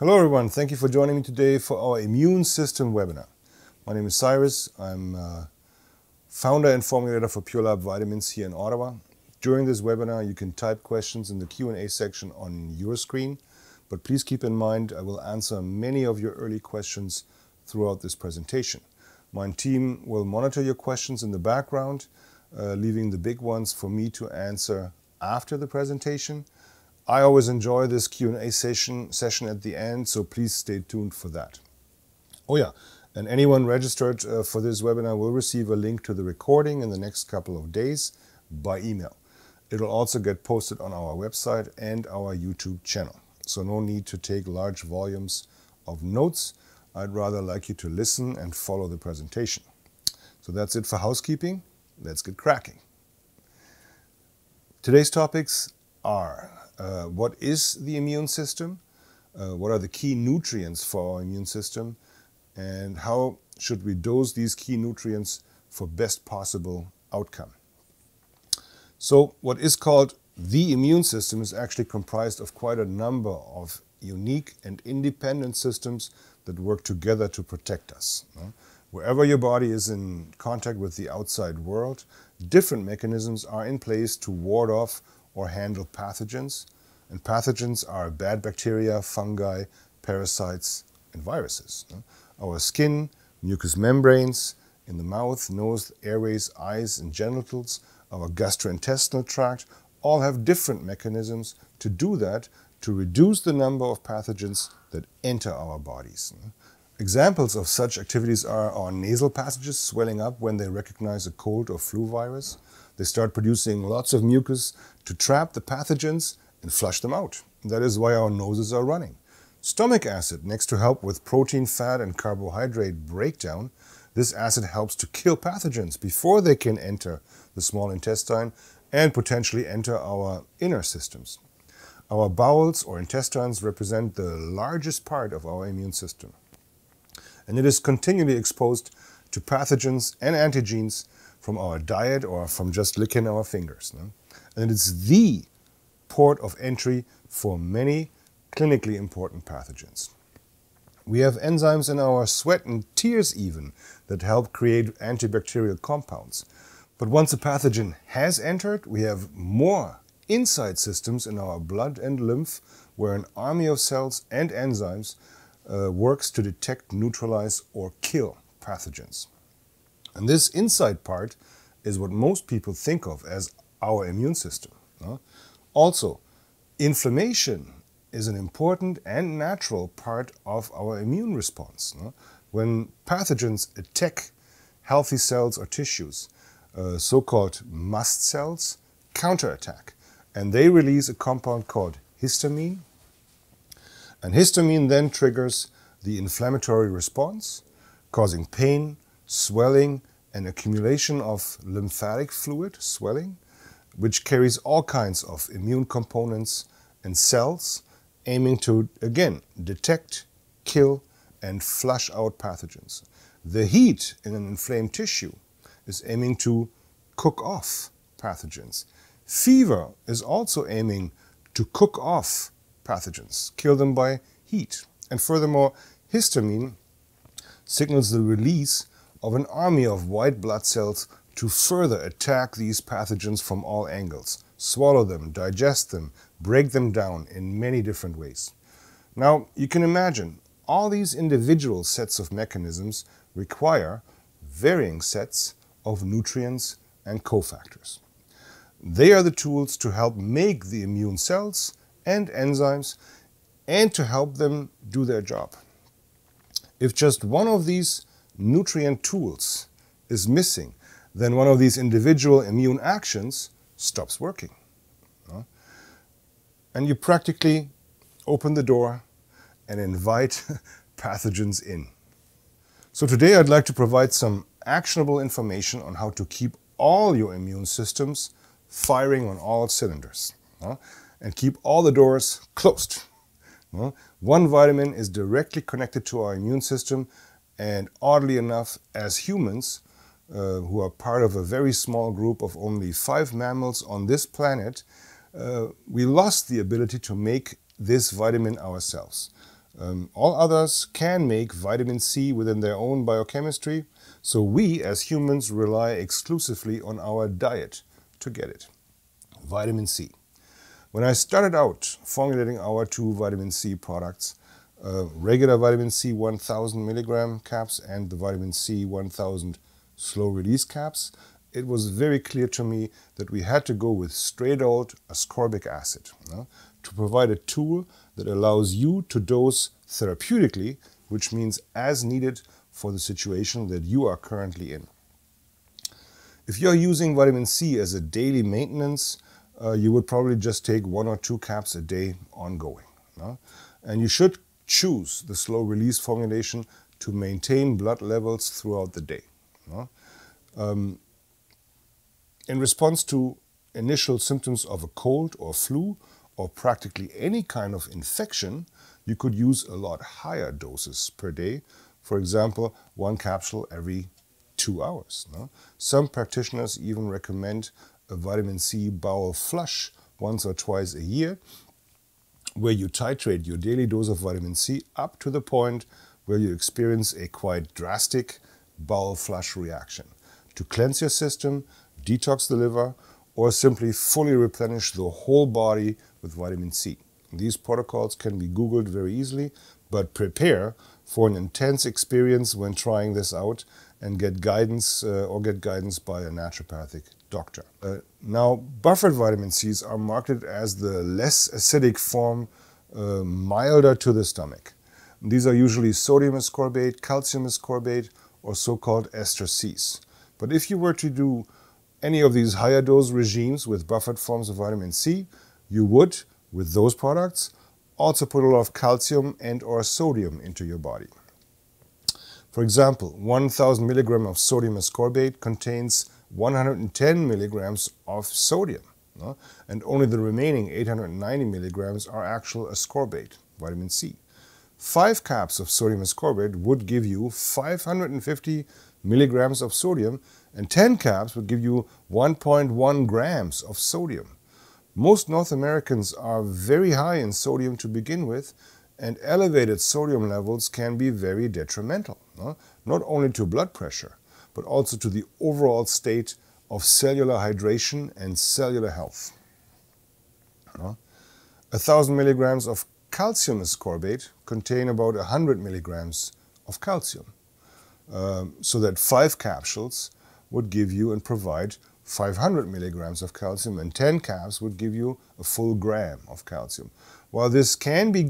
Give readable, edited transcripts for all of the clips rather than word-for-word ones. Hello everyone, thank you for joining me today for our immune system webinar. My name is Cyrus, I'm founder and formulator for Pure Lab Vitamins here in Ottawa. During this webinar you can type questions in the Q&A section on your screen, but please keep in mind I will answer many of your early questions throughout this presentation. My team will monitor your questions in the background, leaving the big ones for me to answer after the presentation. I always enjoy this Q&A session at the end, so please stay tuned for that. Oh yeah, and anyone registered for this webinar will receive a link to the recording in the next couple of days by email. It'll also get posted on our website and our YouTube channel. So no need to take large volumes of notes. I'd rather like you to listen and follow the presentation. So that's it for housekeeping. Let's get cracking. Today's topics are: what is the immune system? What are the key nutrients for our immune system? And how should we dose these key nutrients for best possible outcome? So what is called the immune system is actually comprised of quite a number of unique and independent systems that work together to protect us. Wherever your body is in contact with the outside world, different mechanisms are in place to ward off or handle pathogens, and pathogens are bad bacteria, fungi, parasites, and viruses. Our skin, mucous membranes, in the mouth, nose, airways, eyes, and genitals, our gastrointestinal tract, all have different mechanisms to do that, to reduce the number of pathogens that enter our bodies. Examples of such activities are our nasal passages swelling up when they recognize a cold or flu virus. They start producing lots of mucus to trap the pathogens and flush them out. That is why our noses are running. Stomach acid, next to help with protein, fat, and carbohydrate breakdown, this acid helps to kill pathogens before they can enter the small intestine and potentially enter our inner systems. Our bowels or intestines represent the largest part of our immune system, and it is continually exposed to pathogens and antigens from our diet or from just licking our fingers. And it is the port of entry for many clinically important pathogens. We have enzymes in our sweat and tears even that help create antibacterial compounds. But once a pathogen has entered, we have more inside systems in our blood and lymph where an army of cells and enzymes works to detect, neutralize, or kill pathogens. And this inside part is what most people think of as our immune system. Also, inflammation is an important and natural part of our immune response. When pathogens attack healthy cells or tissues, so-called mast cells counterattack, and they release a compound called histamine. And histamine then triggers the inflammatory response, causing pain, swelling, and accumulation of lymphatic fluid, swelling, which carries all kinds of immune components and cells, aiming to, again, detect, kill, and flush out pathogens. The heat in an inflamed tissue is aiming to cook off pathogens. Fever is also aiming to cook off pathogens, kill them by heat. And furthermore, histamine signals the release of an army of white blood cells to further attack these pathogens from all angles, swallow them, digest them, break them down in many different ways. Now, you can imagine all these individual sets of mechanisms require varying sets of nutrients and cofactors. They are the tools to help make the immune cells and enzymes and to help them do their job. If just one of these nutrient tools is missing, then one of these individual immune actions stops working. And you practically open the door and invite pathogens in. So today I'd like to provide some actionable information on how to keep all your immune systems firing on all cylinders and keep all the doors closed. One vitamin is directly connected to our immune system. And oddly enough, as humans, who are part of a very small group of only 5 mammals on this planet, we lost the ability to make this vitamin ourselves. All others can make vitamin C within their own biochemistry, so we as humans rely exclusively on our diet to get it. Vitamin C. When I started out formulating our two vitamin C products, regular vitamin C 1000 milligram caps and the vitamin C 1000 slow release caps, it was very clear to me that we had to go with straight old ascorbic acid, to provide a tool that allows you to dose therapeutically, which means as needed for the situation that you are currently in. If you're using vitamin C as a daily maintenance, you would probably just take 1 or 2 caps a day ongoing. And you should choose the slow release formulation to maintain blood levels throughout the day. In response to initial symptoms of a cold or flu, or practically any kind of infection, you could use a lot higher doses per day. For example, 1 capsule every 2 hours. Some practitioners even recommend a vitamin C bowel flush once or twice a year, where you titrate your daily dose of vitamin C up to the point where you experience a quite drastic bowel flush reaction to cleanse your system, detox the liver, or simply fully replenish the whole body with vitamin C. These protocols can be Googled very easily, but prepare for an intense experience when trying this out and get guidance by a naturopathic doctor. Now, buffered vitamin Cs are marketed as the less acidic form, milder to the stomach. These are usually sodium ascorbate, calcium ascorbate, or so-called ester Cs. But if you were to do any of these higher dose regimes with buffered forms of vitamin C, you would, with those products, also put a lot of calcium and or sodium into your body. For example, 1000 milligram of sodium ascorbate contains 110 milligrams of sodium, and only the remaining 890 milligrams are actual ascorbate, vitamin C. 5 caps of sodium ascorbate would give you 550 milligrams of sodium, and 10 caps would give you 1.1 grams of sodium. Most North Americans are very high in sodium to begin with, and elevated sodium levels can be very detrimental, not only to blood pressure, but also to the overall state of cellular hydration and cellular health. 1,000 milligrams of calcium ascorbate contain about 100 milligrams of calcium, so that 5 capsules would give you and provide 500 milligrams of calcium, and 10 caps would give you a full gram of calcium. While this can be a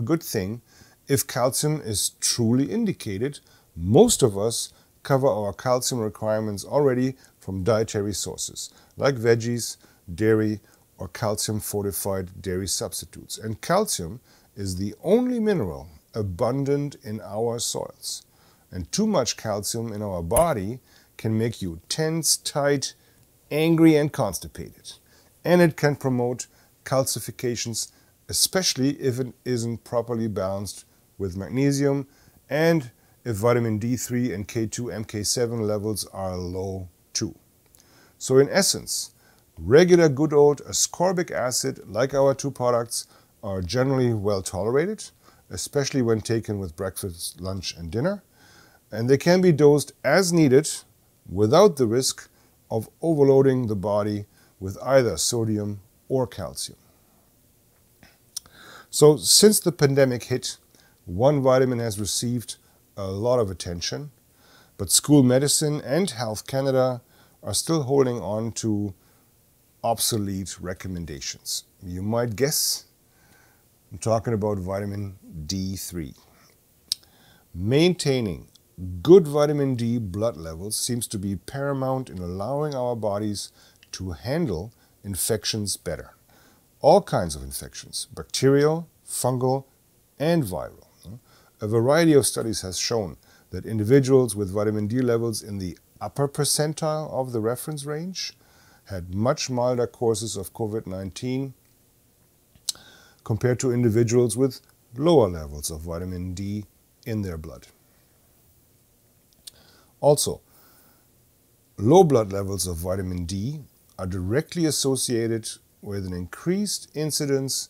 good thing, if calcium is truly indicated, most of us cover our calcium requirements already from dietary sources, like veggies, dairy, or calcium-fortified dairy substitutes. And calcium is the only mineral abundant in our soils. And too much calcium in our body can make you tense, tight, angry, and constipated. And it can promote calcifications, especially if it isn't properly balanced with magnesium and if vitamin D3 and K2 MK7 levels are low too. So in essence, regular good old ascorbic acid, like our two products, are generally well tolerated, especially when taken with breakfast, lunch, and dinner. And they can be dosed as needed without the risk of overloading the body with either sodium or calcium. So since the pandemic hit, one vitamin has received a lot of attention, but school medicine and Health Canada are still holding on to obsolete recommendations. You might guess I'm talking about vitamin D3. Maintaining good vitamin D blood levels seems to be paramount in allowing our bodies to handle infections better. All kinds of infections, bacterial, fungal, and viral. A variety of studies has shown that individuals with vitamin D levels in the upper percentile of the reference range had much milder courses of COVID-19 compared to individuals with lower levels of vitamin D in their blood. Also, low blood levels of vitamin D are directly associated with an increased incidence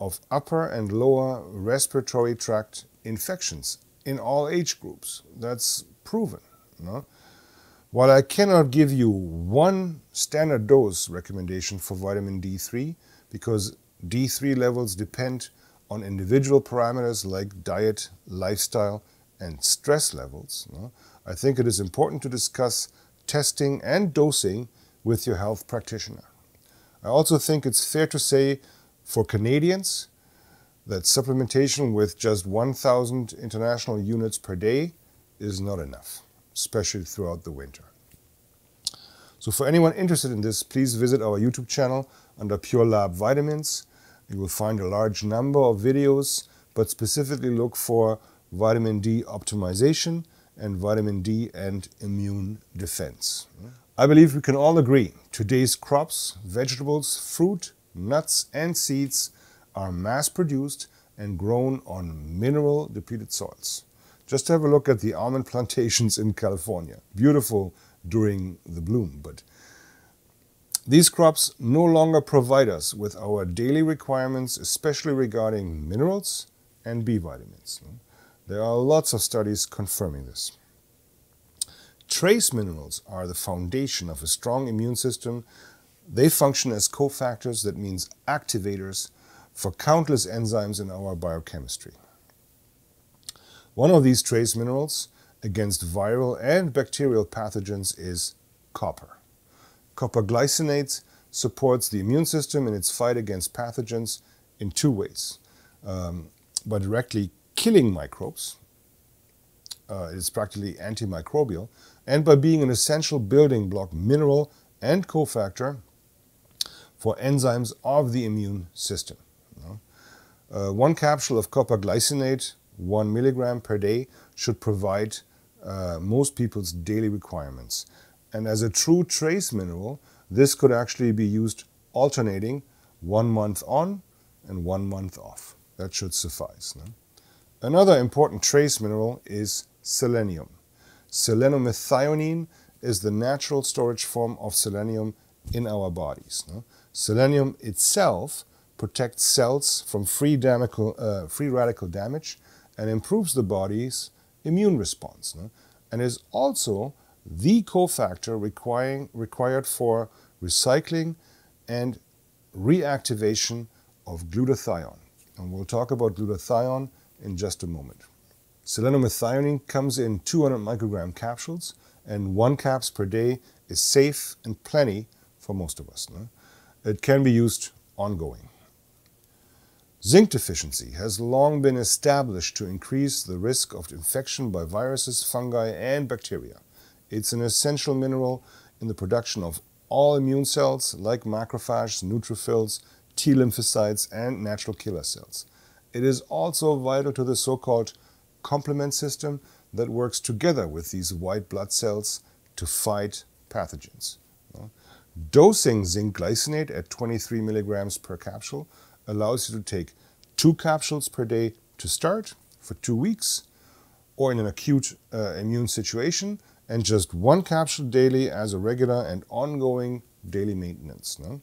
of upper and lower respiratory tract infections in all age groups. That's proven. No? While I cannot give you one standard dose recommendation for vitamin D3, because D3 levels depend on individual parameters like diet, lifestyle, and stress levels, no? I think it is important to discuss testing and dosing with your health practitioner. I also think it's fair to say for Canadians that supplementation with just 1,000 international units per day is not enough, especially throughout the winter. So for anyone interested in this, please visit our YouTube channel under Pure Lab Vitamins. You will find a large number of videos, but specifically look for vitamin D optimization and vitamin D and immune defense. I believe we can all agree today's crops, vegetables, fruit, nuts and seeds are mass-produced and grown on mineral-depleted soils. Just have a look at the almond plantations in California. Beautiful during the bloom, but these crops no longer provide us with our daily requirements, especially regarding minerals and B vitamins. There are lots of studies confirming this. Trace minerals are the foundation of a strong immune system. They function as cofactors, that means activators, for countless enzymes in our biochemistry. One of these trace minerals against viral and bacterial pathogens is copper. Copper glycinate supports the immune system in its fight against pathogens in two ways. By directly killing microbes, it's practically antimicrobial, and by being an essential building block mineral and cofactor for enzymes of the immune system. You know? One capsule of copper glycinate, 1 milligram per day, should provide most people's daily requirements. And as a true trace mineral, this could actually be used alternating 1 month on and 1 month off. That should suffice. No? Another important trace mineral is selenium. Selenomethionine is the natural storage form of selenium in our bodies. No? Selenium itself protects cells from free radical damage and improves the body's immune response, no? And is also the cofactor required for recycling and reactivation of glutathione. And we'll talk about glutathione in just a moment. Selenomethionine comes in 200 microgram capsules, and 1 cap per day is safe and plenty for most of us, no? It can be used ongoing. Zinc deficiency has long been established to increase the risk of infection by viruses, fungi, and bacteria. It's an essential mineral in the production of all immune cells like macrophages, neutrophils, T lymphocytes, and natural killer cells. It is also vital to the so-called complement system that works together with these white blood cells to fight pathogens. Dosing zinc glycinate at 23 milligrams per capsule allows you to take 2 capsules per day to start for 2 weeks, or in an acute immune situation, and just 1 capsule daily as a regular and ongoing daily maintenance. No?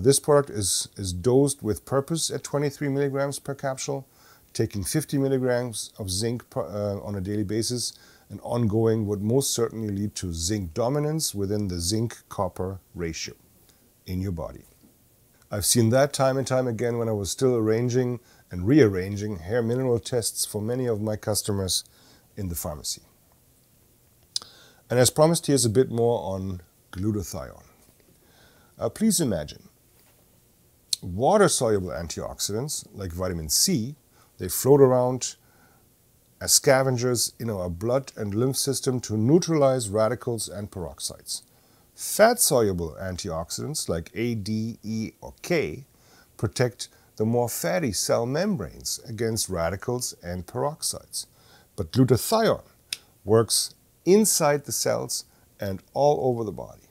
This product is dosed with purpose at 23 milligrams per capsule, taking 50 milligrams of zinc on a daily basis and ongoing would most certainly lead to zinc dominance within the zinc-copper ratio in your body. I've seen that time and time again when I was still arranging and rearranging hair mineral tests for many of my customers in the pharmacy. And as promised, here's a bit more on glutathione. Please imagine water-soluble antioxidants like vitamin C, they float around as scavengers in our blood and lymph system to neutralize radicals and peroxides. Fat-soluble antioxidants like A, D, E, or K protect the more fatty cell membranes against radicals and peroxides. But glutathione works inside the cells and all over the body.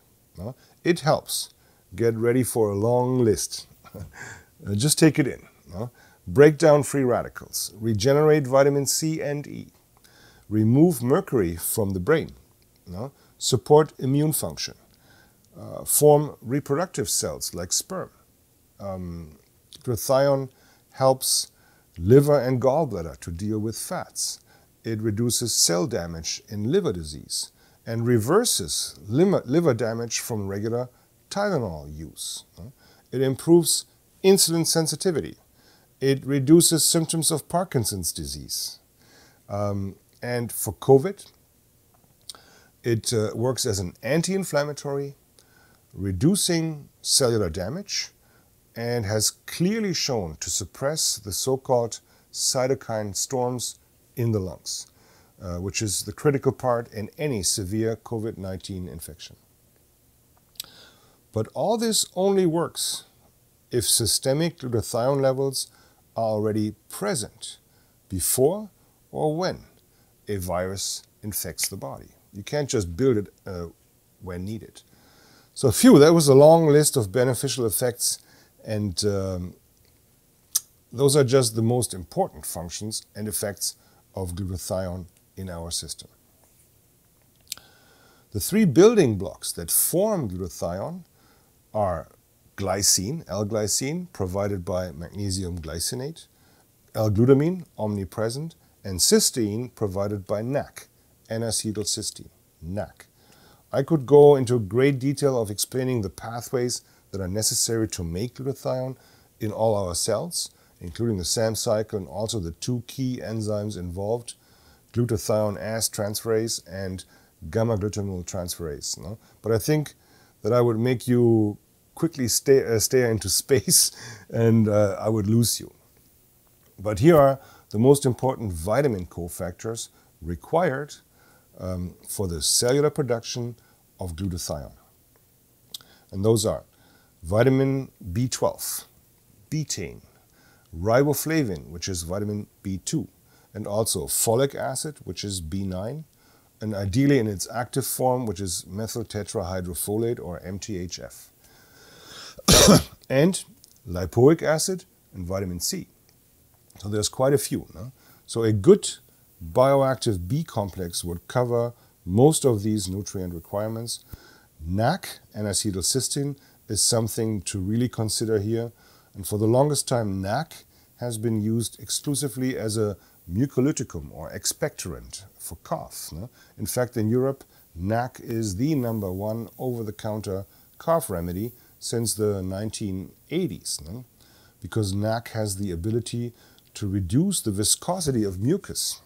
It helps. Get ready for a long list. Just take it in. Break down free radicals. Regenerate vitamin C and E. Remove mercury from the brain. Support immune function. Form reproductive cells like sperm. Glutathione helps liver and gallbladder to deal with fats. It reduces cell damage in liver disease and reverses liver damage from regular Tylenol use. It improves insulin sensitivity. It reduces symptoms of Parkinson's disease. And for COVID, it works as an anti-inflammatory, reducing cellular damage, and has clearly shown to suppress the so-called cytokine storms in the lungs, which is the critical part in any severe COVID-19 infection. But all this only works if systemic glutathione levels are already present before or when a virus infects the body. You can't just build it when needed. So phew, that was a long list of beneficial effects, and those are just the most important functions and effects of glutathione in our system. The three building blocks that form glutathione are glycine, L-glycine, provided by magnesium glycinate, L-glutamine, omnipresent, and cysteine, provided by NAC, N-acetylcysteine, NAC. I could go into great detail of explaining the pathways that are necessary to make glutathione in all our cells, including the SAM cycle and also the two key enzymes involved, glutathione-ase transferase and gamma-glutamyl transferase. No? But I think that I would make you quickly stare into space, and I would lose you. But here are the most important vitamin cofactors required for the cellular production of glutathione. And those are vitamin B12, betaine, riboflavin, which is vitamin B2, and also folic acid, which is B9, and ideally in its active form, which is methyl tetrahydrofolate, or MTHF, and lipoic acid and vitamin C. So there's quite a few. No? So a good bioactive B complex would cover most of these nutrient requirements. NAC, N-acetylcysteine, is something to really consider here. And for the longest time, NAC has been used exclusively as a mucolyticum or expectorant for cough. No? In fact, in Europe, NAC is the #1 over-the-counter cough remedy since the 1980s, no? Because NAC has the ability to reduce the viscosity of mucus,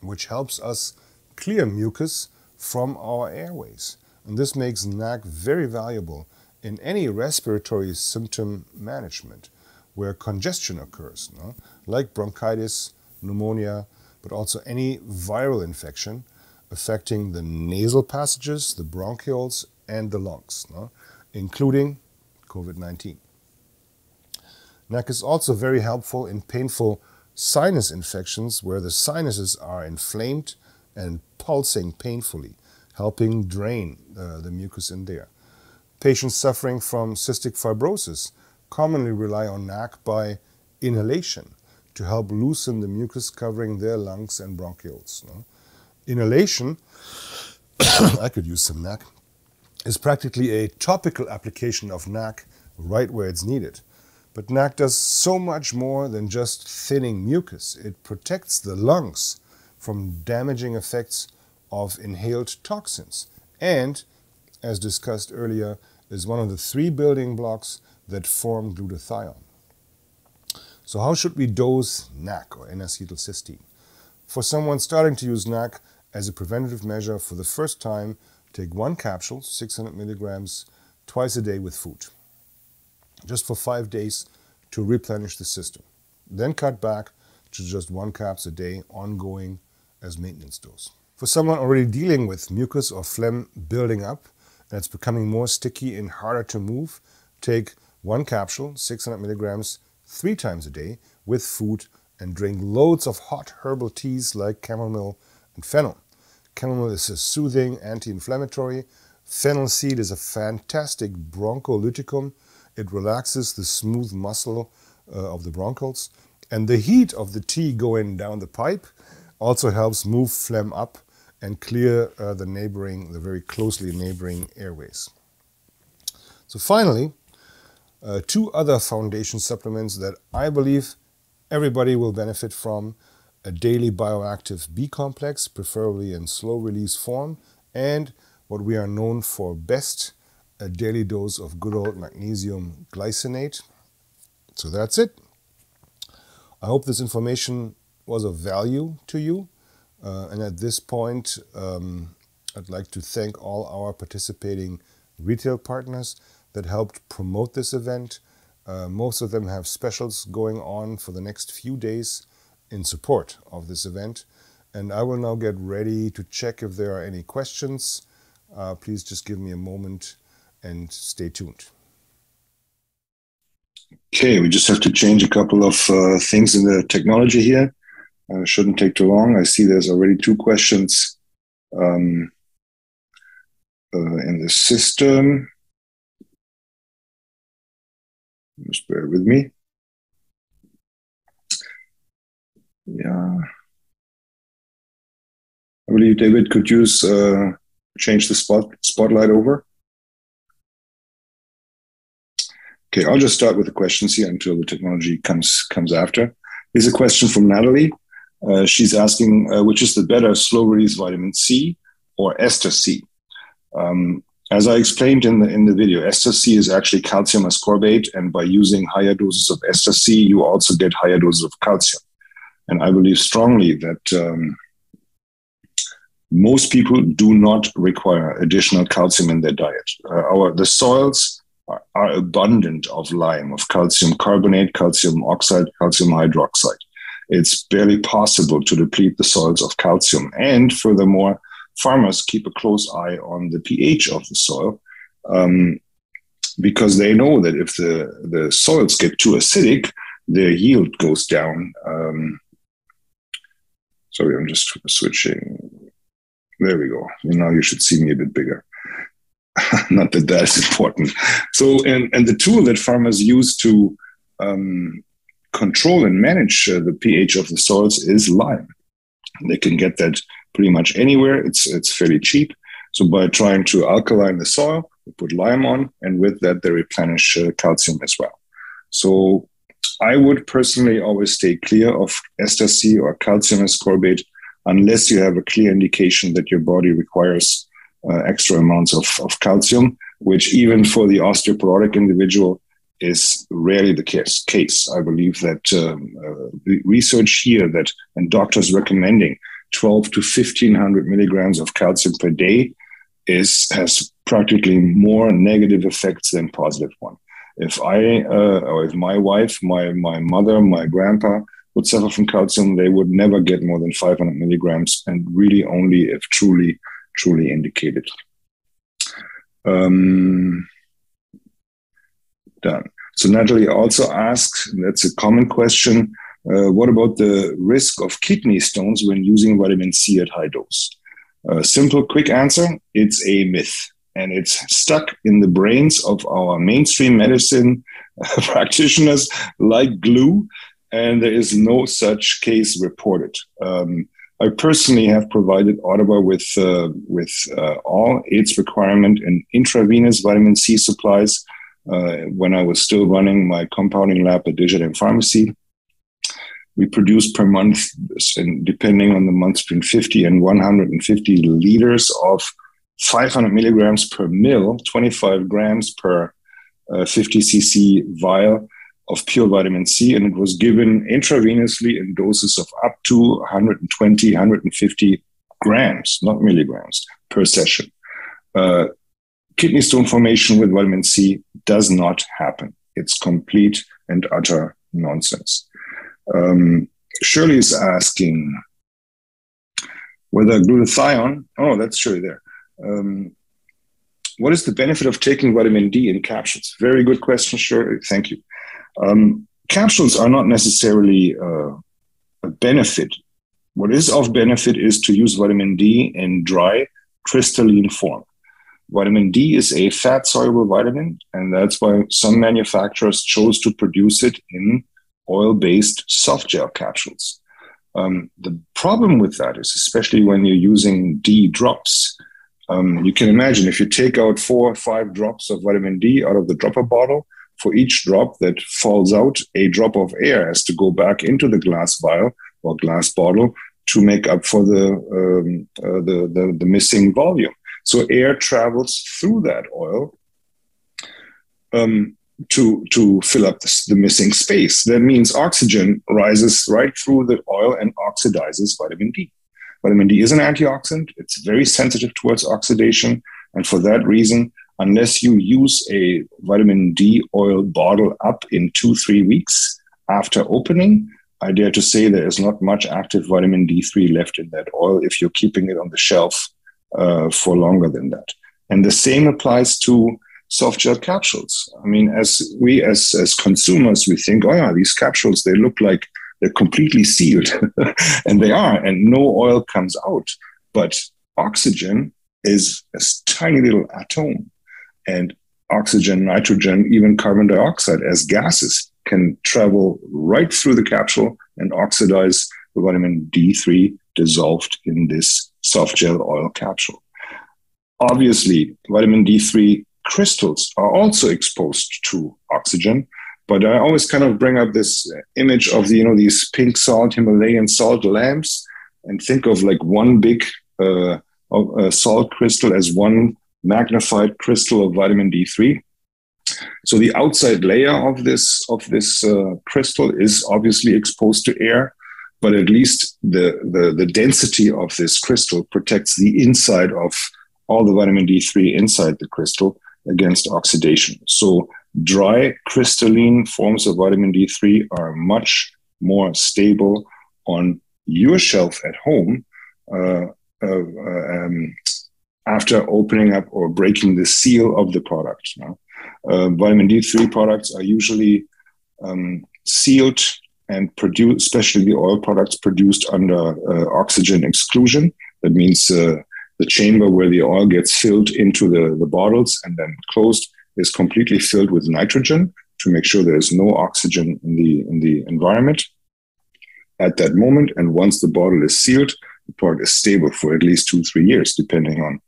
which helps us clear mucus from our airways. And this makes NAC very valuable in any respiratory symptom management where congestion occurs, no? Like bronchitis, pneumonia, but also any viral infection affecting the nasal passages, the bronchioles, and the lungs, no? Including COVID-19. NAC is also very helpful in painful sinus infections where the sinuses are inflamed and pulsing painfully, helping drain the mucus in there. Patients suffering from cystic fibrosis commonly rely on NAC by inhalation to help loosen the mucus covering their lungs and bronchioles. No? Inhalation, I could use some NAC, is practically a topical application of NAC right where it's needed. But NAC does so much more than just thinning mucus. It protects the lungs from damaging effects of inhaled toxins and, as discussed earlier, is one of the three building blocks that form glutathione. So how should we dose NAC or N-acetylcysteine? For someone starting to use NAC as a preventative measure for the first time, take 1 capsule, 600 milligrams, twice a day with food, just for 5 days to replenish the system. Then cut back to just 1 caps a day ongoing as maintenance dose. For someone already dealing with mucus or phlegm building up and it's becoming more sticky and harder to move, take 1 capsule, 600 milligrams, 3 times a day with food, and drink loads of hot herbal teas like chamomile and fennel. Chamomile is a soothing anti-inflammatory. Fennel seed is a fantastic broncholyticum. It relaxes the smooth muscle of the bronchioles, and the heat of the tea going down the pipe also helps move phlegm up and clear the very closely neighboring airways. So finally, two other foundation supplements that I believe everybody will benefit from: a daily bioactive B complex, preferably in slow release form, and what we are known for best, a daily dose of good old magnesium glycinate. So that's it. I hope this information was of value to you. And at this point, I'd like to thank all our participating retail partners that helped promote this event. Most of them have specials going on for the next few days in support of this event. And I will now get ready to check if there are any questions. Please just give me a moment and stay tuned. Okay, we just have to change a couple of things in the technology here. Shouldn't take too long. I see there's already two questions in the system. Just bear with me. Yeah. I believe David could use change the spotlight over. Okay, I'll just start with the questions here until the technology comes after. Here's a question from Natalie. She's asking, which is the better slow-release vitamin C or ester C? As I explained in the video, ester C is actually calcium ascorbate, and by using higher doses of ester C, you also get higher doses of calcium. And I believe strongly that most people do not require additional calcium in their diet. The soils are abundant of lime, of calcium carbonate, calcium oxide, calcium hydroxide. It's barely possible to deplete the soils of calcium. And furthermore, farmers keep a close eye on the pH of the soil because they know that if the soils get too acidic, their yield goes down. Sorry, I'm just switching. There we go. Now you should see me a bit bigger. Not that that's important. So, and the tool that farmers use to control and manage the pH of the soils is lime. They can get that pretty much anywhere. It's fairly cheap. So by trying to alkaline the soil, we put lime on, and with that they replenish calcium as well. So I would personally always stay clear of ester C or calcium ascorbate unless you have a clear indication that your body requires extra amounts of calcium, which even for the osteoporotic individual is rarely the case. I believe that research here that and doctors recommending 12 to 1,500 milligrams of calcium per day has practically more negative effects than positive one. If I or if my wife, my mother, my grandpa would suffer from calcium, they would never get more than 500 milligrams, and really only if truly indicated. Done. So Natalie also asks, and that's a common question, what about the risk of kidney stones when using vitamin C at high dose? Simple, quick answer, it's a myth. And it's stuck in the brains of our mainstream medicine practitioners like glue, and there is no such case reported. I personally have provided Ottawa with all its requirement and intravenous vitamin C supplies when I was still running my compounding lab at Digitim Pharmacy. We produce per month, and depending on the month, between 50 and 150 liters of 500 milligrams per mil, 25 grams per 50 cc vial of pure vitamin C, and it was given intravenously in doses of up to 120, 150 grams, not milligrams, per session. Kidney stone formation with vitamin C does not happen. It's complete and utter nonsense. Shirley is asking whether glutathione, oh, that's Shirley there. What is the benefit of taking vitamin D in capsules? Very good question, Shirley. Thank you. Capsules are not necessarily a benefit. What is of benefit is to use vitamin D in dry, crystalline form. Vitamin D is a fat-soluble vitamin, and that's why some manufacturers chose to produce it in oil-based soft gel capsules. The problem with that is, especially when you're using D drops, you can imagine if you take out 4 or 5 drops of vitamin D out of the dropper bottle, for each drop that falls out, a drop of air has to go back into the glass vial or glass bottle to make up for the missing volume. So air travels through that oil to fill up the missing space. That means oxygen rises right through the oil and oxidizes vitamin D. Vitamin D is an antioxidant. It's very sensitive towards oxidation. And for that reason, unless you use a vitamin D oil bottle up in 2-3 weeks after opening, I dare to say there is not much active vitamin D3 left in that oil if you're keeping it on the shelf for longer than that. And the same applies to soft gel capsules. I mean, as consumers, we think, oh yeah, these capsules, they look like they're completely sealed. And they are, and no oil comes out. But oxygen is a tiny little atom. And oxygen, nitrogen, even carbon dioxide as gases can travel right through the capsule and oxidize the vitamin D3 dissolved in this soft gel oil capsule. Obviously, vitamin D3 crystals are also exposed to oxygen, but I always kind of bring up this image of these pink salt, Himalayan salt lamps, and think of like one big salt crystal as one magnified crystal of vitamin D3. So the outside layer of this crystal is obviously exposed to air, but at least the density of this crystal protects the inside of all the vitamin D3 inside the crystal against oxidation. So dry crystalline forms of vitamin D3 are much more stable on your shelf at home after opening up or breaking the seal of the product. Vitamin D3 products are usually sealed and produced, especially the oil products produced under oxygen exclusion. That means the chamber where the oil gets filled into the bottles and then closed is completely filled with nitrogen to make sure there is no oxygen in the environment at that moment. And once the bottle is sealed, the product is stable for at least 2-3 years, depending on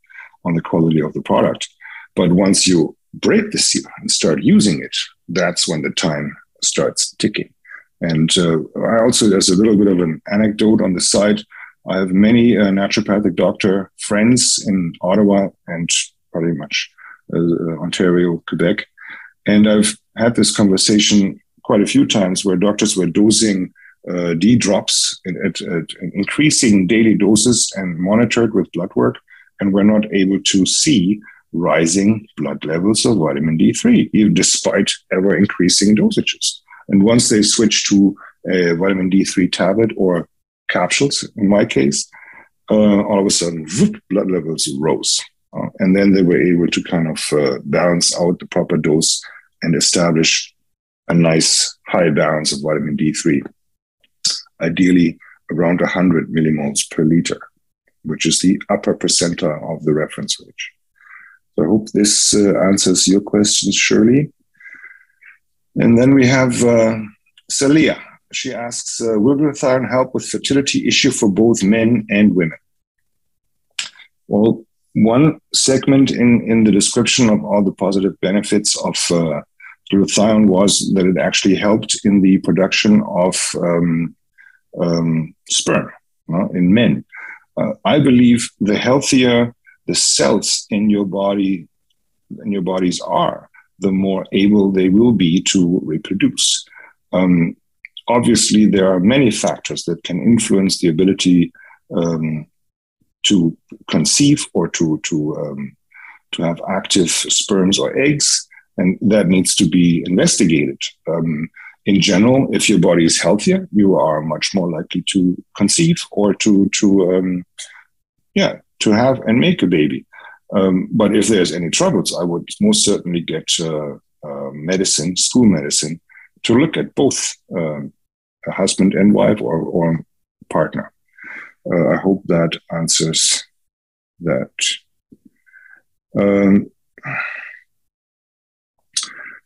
the quality of the product. But once you break the seal and start using it, that's when the time starts ticking. And I also, there's a little bit of an anecdote on the side. I have many naturopathic doctor friends in Ottawa and pretty much Ontario, Quebec. And I've had this conversation quite a few times where doctors were dosing D drops at increasing daily doses and monitored with blood work, and were not able to see rising blood levels of vitamin D3, even despite ever increasing dosages. And once they switch to a vitamin D3 tablet or capsules, in my case, all of a sudden, whoop, blood levels rose. And then they were able to kind of balance out the proper dose and establish a nice high balance of vitamin D3, ideally around 100 millimoles per liter, which is the upper percentile of the reference range. I hope this answers your questions, Shirley. And then we have Celia. She asks, will glutathione help with fertility issue for both men and women? Well, one segment in the description of all the positive benefits of glutathione was that it actually helped in the production of sperm in men. I believe the healthier the cells in your bodies are, the more able they will be to reproduce. Obviously, there are many factors that can influence the ability to conceive or to have active sperms or eggs, and that needs to be investigated. In general, if your body is healthier, you are much more likely to conceive or to have and make a baby. But if there's any troubles, I would most certainly get medicine, school medicine, to look at both a husband and wife or partner. I hope that answers that.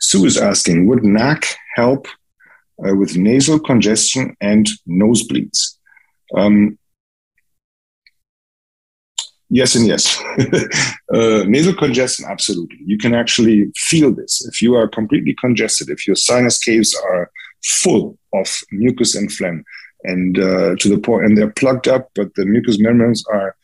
Sue is asking, would NAC help with nasal congestion and nosebleeds? Yes and yes. Nasal congestion, absolutely. You can actually feel this. If you are completely congested, if your sinus caves are full of mucus and phlegm, and to the point, and they're plugged up, but the mucous membranes are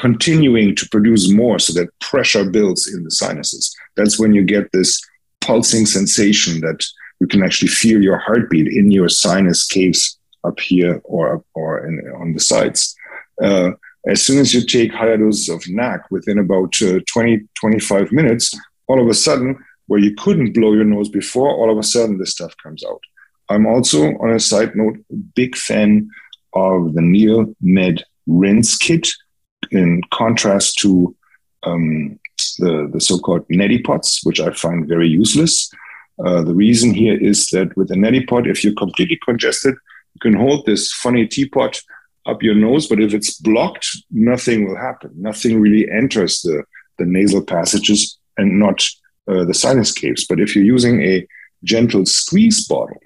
continuing to produce more, so that pressure builds in the sinuses. That's when you get this pulsing sensation that you can actually feel your heartbeat in your sinus caves up here or in, on the sides. As soon as you take higher doses of NAC, within about 20-25 minutes, all of a sudden, where you couldn't blow your nose before, all of a sudden this stuff comes out. I'm also, on a side note, a big fan of the NeoMed Rinse Kit, in contrast to the so-called neti pots, which I find very useless. The reason here is that with a neti pot, if you're completely congested, you can hold this funny teapot up your nose, but if it's blocked, nothing will happen. Nothing really enters the nasal passages and not the sinus caves. But if you're using a gentle squeeze bottle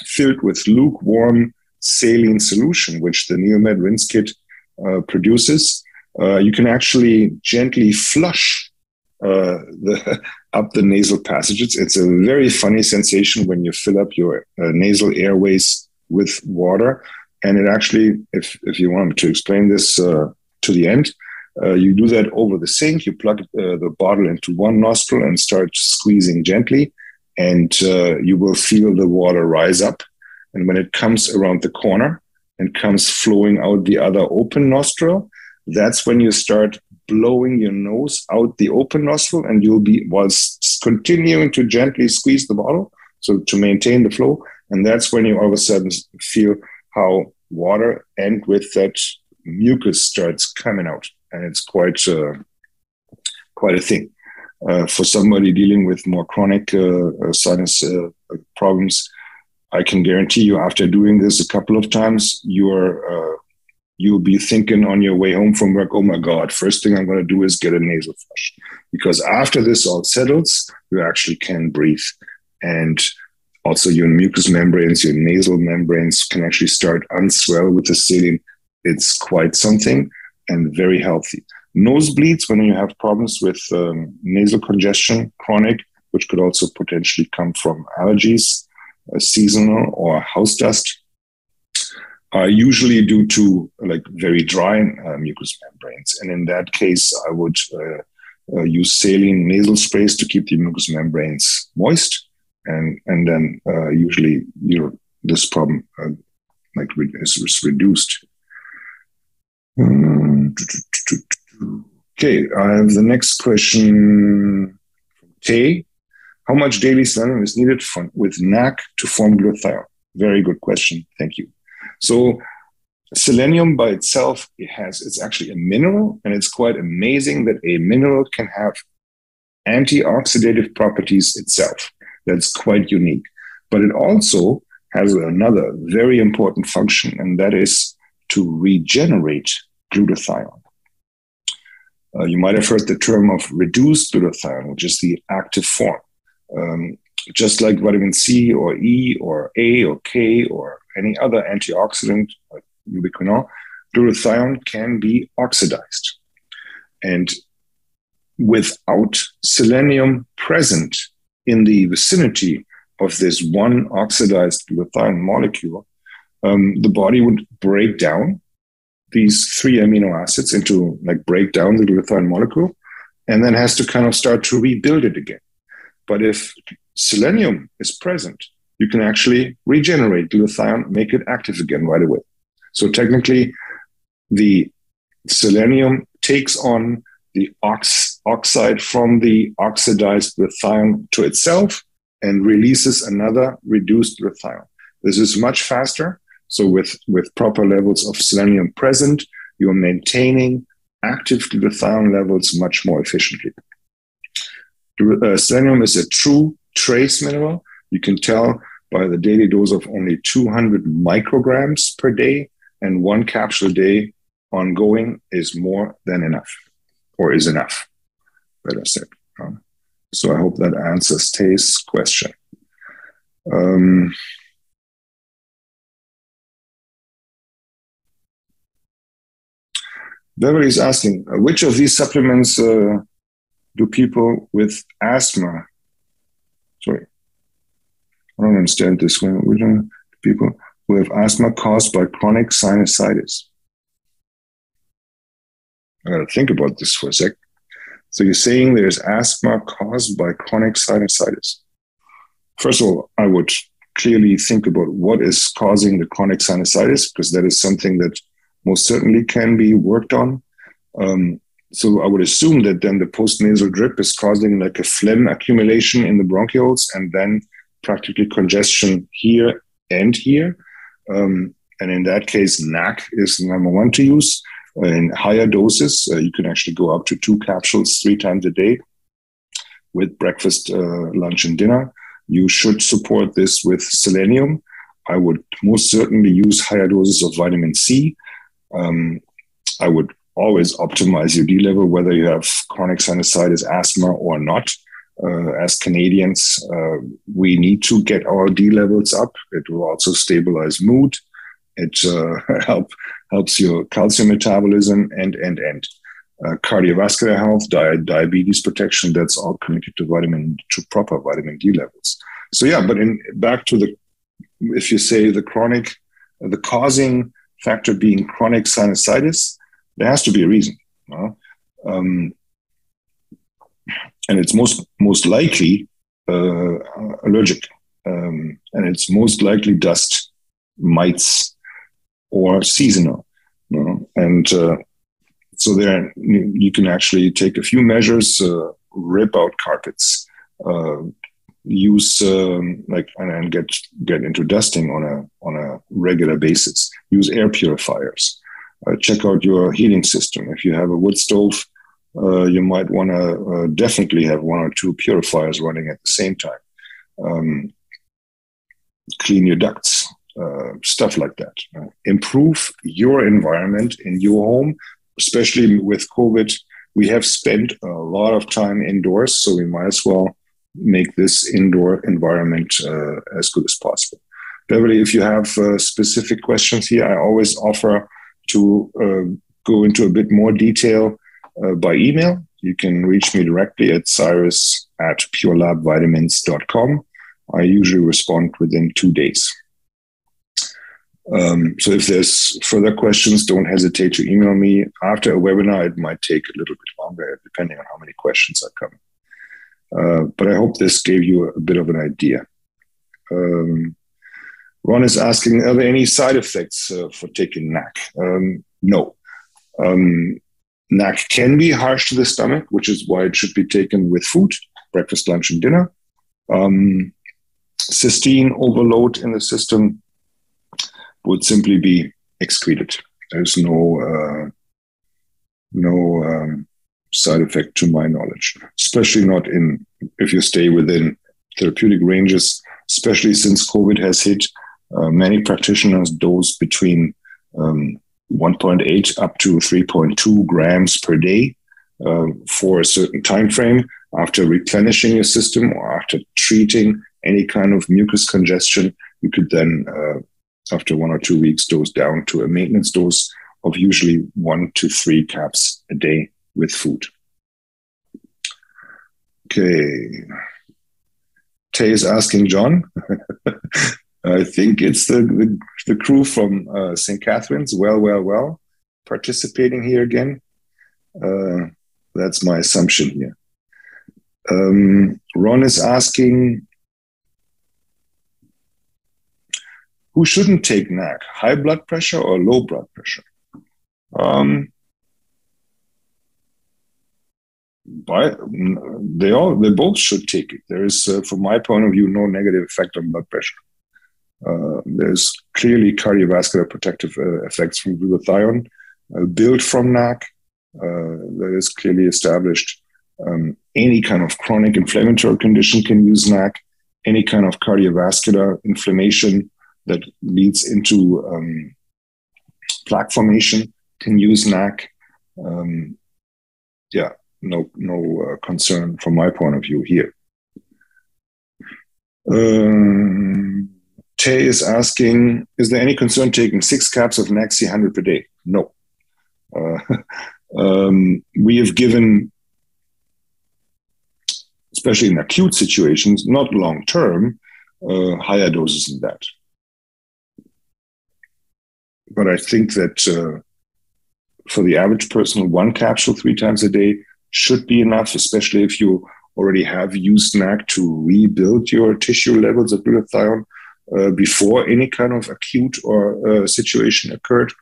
filled with lukewarm saline solution, which the NeoMed Rinse Kit produces, you can actually gently flush up the nasal passages. It's a very funny sensation when you fill up your nasal airways with water. And it actually, if you want to explain this to the end, you do that over the sink. You plug the bottle into one nostril and start squeezing gently, and you will feel the water rise up. And when it comes around the corner and comes flowing out the other open nostril, that's when you start blowing your nose out the open nostril, and you'll be, whilst continuing to gently squeeze the bottle, so to maintain the flow. And that's when you all of a sudden feel how water and with that mucus starts coming out. And it's quite a thing. For somebody dealing with more chronic sinus problems, I can guarantee you after doing this a couple of times, you'll be thinking on your way home from work, oh my God, first thing I'm going to do is get a nasal flush. Because after this all settles, you actually can breathe. And also your mucous membranes, your nasal membranes can actually start unswell with the saline. It's quite something and very healthy. Nosebleeds, when you have problems with nasal congestion, chronic, which could also potentially come from allergies, seasonal or house dust, are usually due to like very dry mucous membranes. And in that case, I would use saline nasal sprays to keep the mucous membranes moist. And then usually this problem is reduced. Okay, I have the next question. Tay, how much daily saline is needed with NAC to form glutathione? Very good question. Thank you. So selenium by itself, it's actually a mineral, and it's quite amazing that a mineral can have antioxidative properties itself. That's quite unique. But it also has another very important function, and that is to regenerate glutathione. You might have heard the term of reduced glutathione, which is the active form. Just like vitamin C or E or A or K or any other antioxidant, like ubiquinol, glutathione can be oxidized. And without selenium present in the vicinity of this one oxidized glutathione molecule, the body would break down these three amino acids into, like, break down the glutathione molecule, and then has to kind of start to rebuild it again. But if selenium is present, you can actually regenerate glutathione, make it active again right away. So technically, the selenium takes on the oxide from the oxidized glutathione to itself and releases another reduced glutathione. This is much faster. So with proper levels of selenium present, you're maintaining active glutathione levels much more efficiently. Selenium is a true trace mineral. You can tell by the daily dose of only 200 micrograms per day, and one capsule a day ongoing is more than enough. Or is enough, better said. So I hope that answers Tay's question. Beverly is asking, which of these supplements do people with asthma? Sorry, I don't understand this one. Which are people who have asthma caused by chronic sinusitis? I gotta think about this for a sec. So you're saying there's asthma caused by chronic sinusitis. First of all, I would clearly think about what is causing the chronic sinusitis, because that is something that most certainly can be worked on. So I would assume that then the postnasal drip is causing like a phlegm accumulation in the bronchioles and then practically congestion here and here. And in that case, NAC is number one to use. In higher doses, you can actually go up to 2 capsules 3 times a day with breakfast, lunch, and dinner. You should support this with selenium. I would most certainly use higher doses of vitamin C. I would always optimize your D level, whether you have chronic sinusitis, asthma, or not. As Canadians, we need to get our D levels up. It will also stabilize mood. It helps your calcium metabolism and. Cardiovascular health, diabetes protection, that's all connected to proper vitamin D levels. So yeah, but back to if you say the causing factor being chronic sinusitis, there has to be a reason. And it's most likely allergic. And it's most likely dust, mites, or seasonal. So there you can actually take a few measures, rip out carpets, use and get into dusting on a regular basis. Use air purifiers. Check out your heating system. If you have a wood stove, you might want to definitely have 1 or 2 purifiers running at the same time. Clean your ducts, stuff like that. Improve your environment in your home. Especially with COVID, we have spent a lot of time indoors, so we might as well make this indoor environment as good as possible. Beverly, if you have specific questions here, I always offer to go into a bit more detail by email. You can reach me directly at cyrus@purelabvitamins.com. I usually respond within 2 days. So if there's further questions, don't hesitate to email me. After a webinar, it might take a little bit longer, depending on how many questions are coming. But I hope this gave you a bit of an idea. Ron is asking, are there any side effects for taking NAC? No. NAC can be harsh to the stomach, which is why it should be taken with food, breakfast, lunch, and dinner. Cysteine overload in the system would simply be excreted. There's no side effect to my knowledge, especially not if you stay within therapeutic ranges, especially since COVID has hit. Many practitioners dose between 1.8 up to 3.2 grams per day for a certain time frame after replenishing your system or after treating any kind of mucus congestion. You could then after 1 or 2 weeks, dose down to a maintenance dose of usually 1 to 3 caps a day with food. Okay. Tay is asking, John, I think it's the crew from St. Catharines, Well, Well, Well, participating here again. That's my assumption here. Ron is asking, who shouldn't take NAC, high blood pressure or low blood pressure? They both should take it. There is, from my point of view, no negative effect on blood pressure. There's clearly cardiovascular protective effects from glutathione built from NAC. That is clearly established. Any kind of chronic inflammatory condition can use NAC. Any kind of cardiovascular inflammation that leads into plaque formation can use NAC. No concern from my point of view here. Tay is asking, is there any concern taking 6 caps of NAC-C100 per day? No. We have given, especially in acute situations, not long-term, higher doses than that. But I think that for the average person, one capsule 3 times a day should be enough, especially if you already have used NAC to rebuild your tissue levels of glutathione before any kind of acute or situation occurred.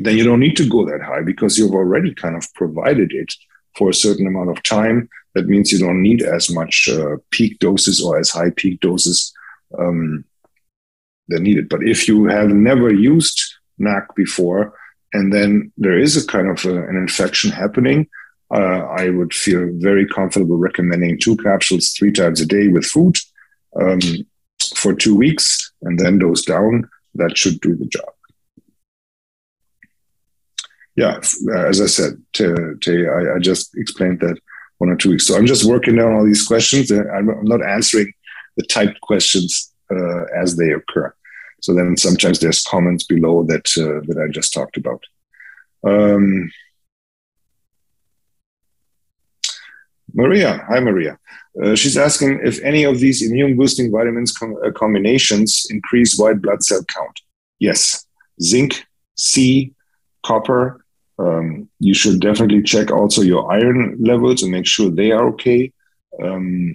Then you don't need to go that high because you've already kind of provided it for a certain amount of time. That means you don't need as much peak doses or as high peak doses than needed. But if you have never used NAC before and then there is a kind of an infection happening, I would feel very comfortable recommending 2 capsules 3 times a day with food for 2 weeks and then dose down. That should do the job. Yeah, as I said, I just explained that 1 or 2 weeks. So I'm just working down all these questions. I'm not answering the typed questions as they occur. So then sometimes there's comments below that I just talked about. Maria, hi Maria. She's asking if any of these immune boosting vitamins combinations increase white blood cell count. Yes, zinc, C, copper. You should definitely check also your iron levels and make sure they are okay. I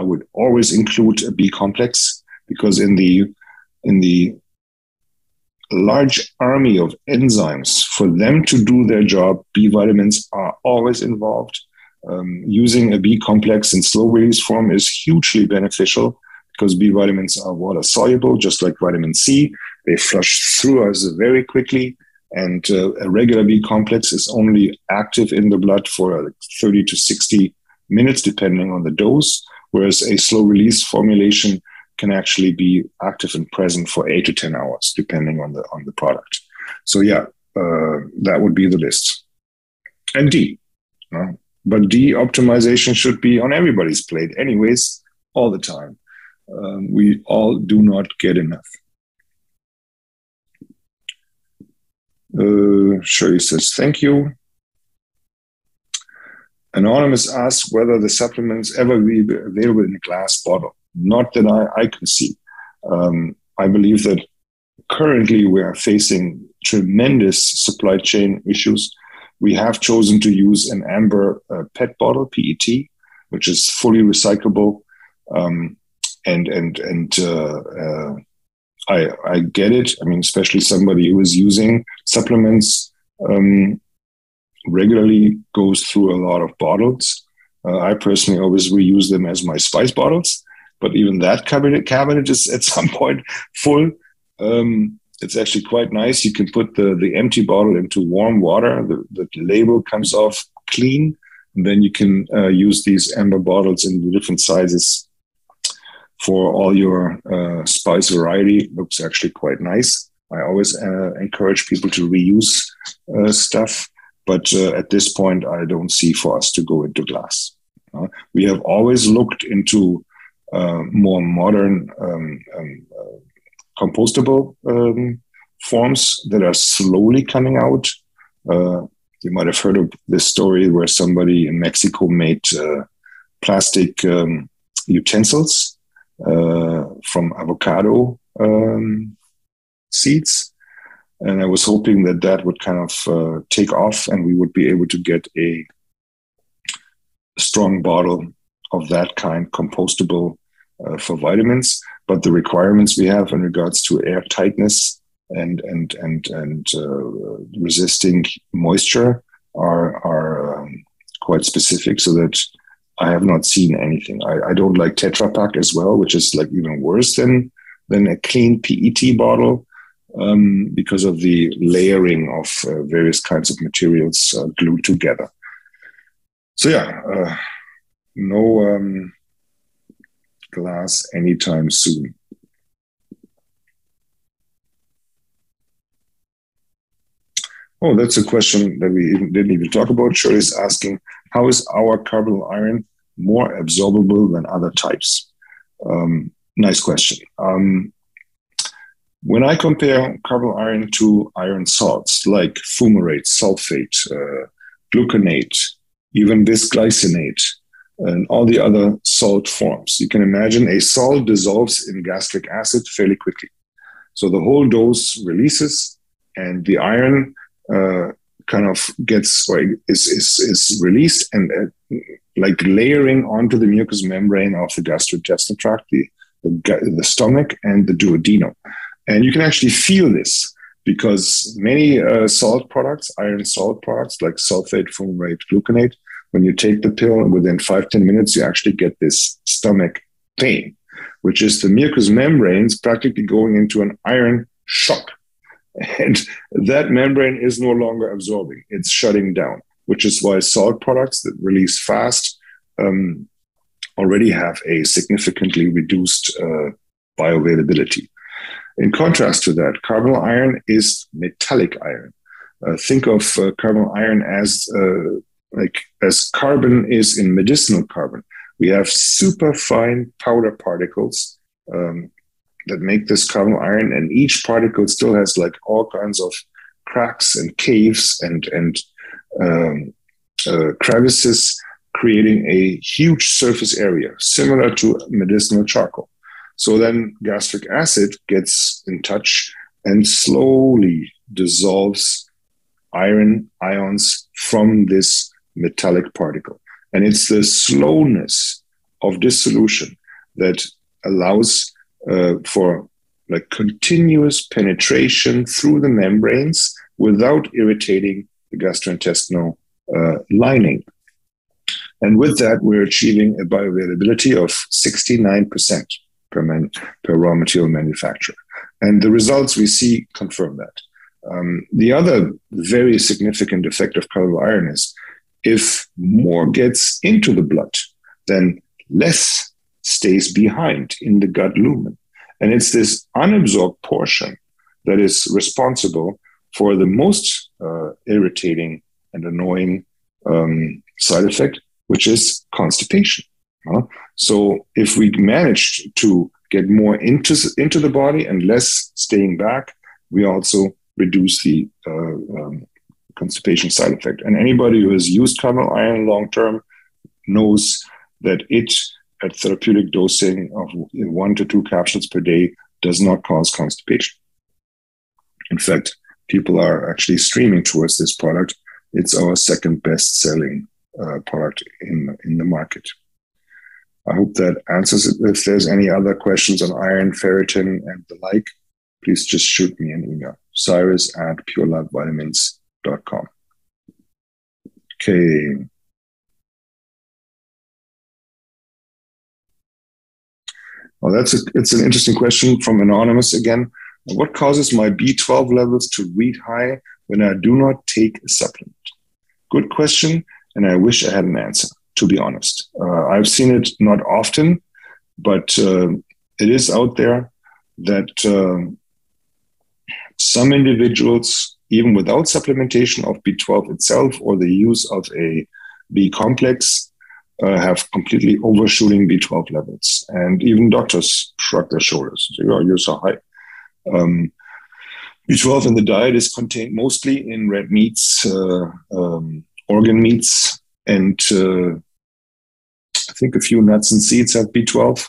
would always include a B complex because in the large army of enzymes, for them to do their job, B vitamins are always involved. Using a B complex in slow release form is hugely beneficial because B vitamins are water soluble, just like vitamin C. They flush through us very quickly, and a regular B complex is only active in the blood for 30 to 60 minutes, depending on the dose, whereas a slow release formulation can actually be active and present for 8 to 10 hours, depending on the product. So yeah, that would be the list. And D. But D optimization should be on everybody's plate anyways, all the time. We all do not get enough. Shirley says, thank you. Anonymous asks whether the supplements ever will be available in a glass bottle. Not that I can see. I believe that currently we are facing tremendous supply chain issues. We have chosen to use an amber PET bottle, PET, which is fully recyclable. I get it. I mean, especially somebody who is using supplements regularly goes through a lot of bottles. I personally always reuse them as my spice bottles, but even that cabinet is at some point full. It's actually quite nice. You can put the empty bottle into warm water. The label comes off clean, and then you can use these amber bottles in the different sizes for all your spice variety. Looks actually quite nice. I always encourage people to reuse stuff, but at this point, I don't see for us to go into glass. We have always looked into more modern compostable forms that are slowly coming out. You might have heard of this story where somebody in Mexico made plastic utensils from avocado seeds. And I was hoping that that would kind of take off and we would be able to get a strong bottle of that kind, compostable for vitamins. But the requirements we have in regards to air tightness and resisting moisture are quite specific, so that I have not seen anything. I don't like Tetra Pak as well, which is like even worse than a clean PET bottle because of the layering of various kinds of materials glued together. So yeah, no glass anytime soon. Oh, that's a question that we didn't even talk about. Shirley's asking, how is our carbonyl iron more absorbable than other types? Nice question. When I compare carbonyl iron to iron salts like fumarate, sulfate, gluconate, even bisglycinate, and all the other salt forms, you can imagine a salt dissolves in gastric acid fairly quickly. So the whole dose releases and the iron kind of gets, or is released and like layering onto the mucous membrane of the gastrointestinal tract, the stomach and the duodenum. And you can actually feel this because many salt products, iron salt products like sulfate, fumarate, gluconate, when you take the pill within 5-10 minutes, you actually get this stomach pain, which is the mucous membranes practically going into an iron shock. And that membrane is no longer absorbing. It's shutting down, which is why salt products that release fast already have a significantly reduced bioavailability. In contrast to that, carbonyl iron is metallic iron. Think of carbonyl iron as carbon is in medicinal carbon. We have super fine powder particles that make this carbonyl iron, and each particle still has like all kinds of cracks and caves and crevices, creating a huge surface area similar to medicinal charcoal. So then gastric acid gets in touch and slowly dissolves iron ions from this metallic particle. And it's the slowness of dissolution that allows for like continuous penetration through the membranes without irritating the gastrointestinal lining. And with that, we're achieving a bioavailability of 69% per raw material manufacturer. And the results we see confirm that. The other very significant effect of carbonyl iron is if more gets into the blood, then less stays behind in the gut lumen. And it's this unabsorbed portion that is responsible for the most irritating and annoying side effect, which is constipation. So if we managed to get more into the body and less staying back, we also reduce the constipation side effect. And anybody who has used carbonyl iron long-term knows that it, at therapeutic dosing of 1 to 2 capsules per day, does not cause constipation. In fact, people are actually streaming towards this product. It's our second best-selling product in the market. I hope that answers it. If there's any other questions on iron, ferritin, and the like, please just shoot me an email, cyrus@purelabvitamins.com. Okay. Well, it's an interesting question from Anonymous again. What causes my B12 levels to read high when I do not take a supplement? Good question, and I wish I had an answer, to be honest. I've seen it not often, but it is out there that some individuals, even without supplementation of B12 itself or the use of a B complex, have completely overshooting B12 levels. And even doctors shrug their shoulders and say, oh, you're so high. B12 in the diet is contained mostly in red meats, organ meats, and I think a few nuts and seeds have B12.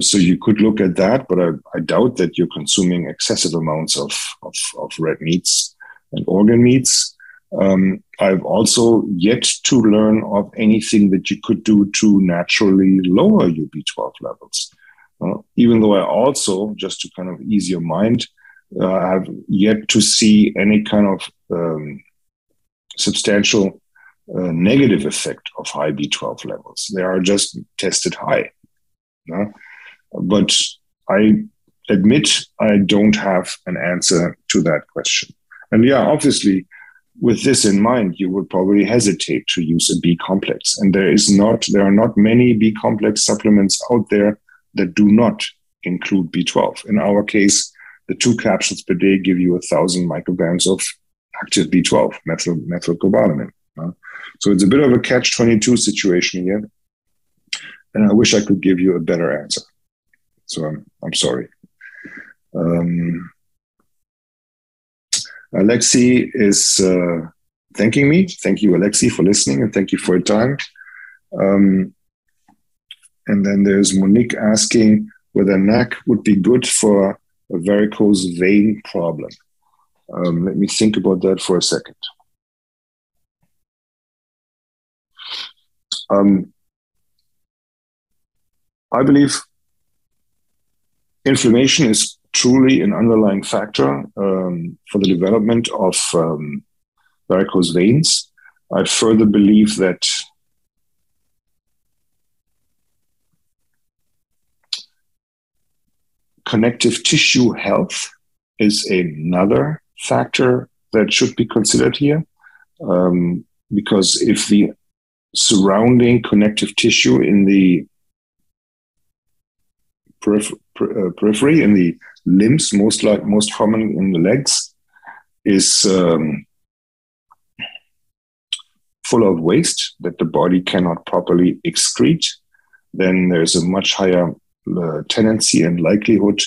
So you could look at that, but I doubt that you're consuming excessive amounts of red meats and organ meats. I've also yet to learn of anything that you could do to naturally lower your B12 levels. Even though I also, just to kind of ease your mind, have yet to see any kind of substantial negative effect of high B12 levels. They are just tested high. But I admit I don't have an answer to that question. And yeah, obviously, with this in mind, you would probably hesitate to use a B complex. And there are not many B complex supplements out there that do not include B12. In our case, the 2 capsules per day give you 1,000 micrograms of active B12, methylcobalamin. So it's a bit of a catch-22 situation here. And I wish I could give you a better answer. So I'm sorry. Alexi is thanking me. Thank you, Alexi, for listening, and thank you for your time. And then there's Monique asking whether NAC would be good for a varicose vein problem. Let me think about that for a second. I believe inflammation is truly an underlying factor for the development of varicose veins. I further believe that connective tissue health is another factor that should be considered here, because if the surrounding connective tissue in the periphery, in the limbs, most commonly in the legs, is full of waste that the body cannot properly excrete, then there's a much higher tendency and likelihood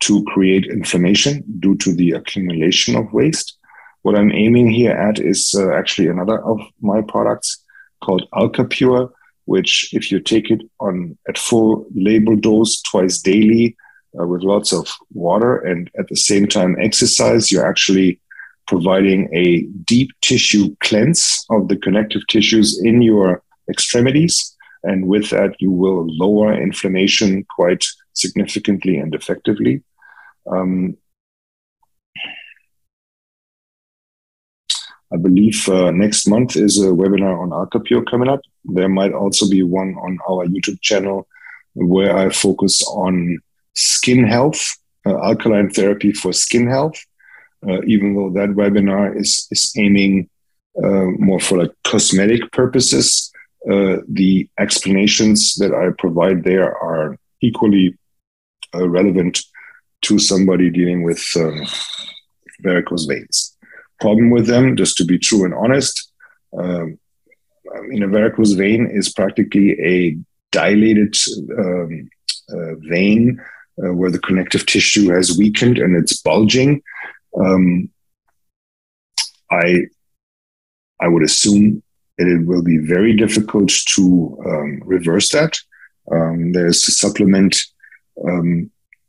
to create inflammation due to the accumulation of waste. What I'm aiming here at is actually another of my products called Alka-Pure, which if you take it on at full label dose twice daily with lots of water and at the same time exercise, you're actually providing a deep tissue cleanse of the connective tissues in your extremities. And with that, you will lower inflammation quite significantly and effectively. I believe next month is a webinar on ArcaPure coming up. There might also be one on our YouTube channel where I focus on skin health, alkaline therapy for skin health, even though that webinar is aiming more for like cosmetic purposes. The explanations that I provide there are equally relevant to somebody dealing with varicose veins. Problem with them, just to be true and honest, a varicose vein is practically a dilated vein where the connective tissue has weakened and it's bulging. I would assume that it will be very difficult to reverse that. There's a supplement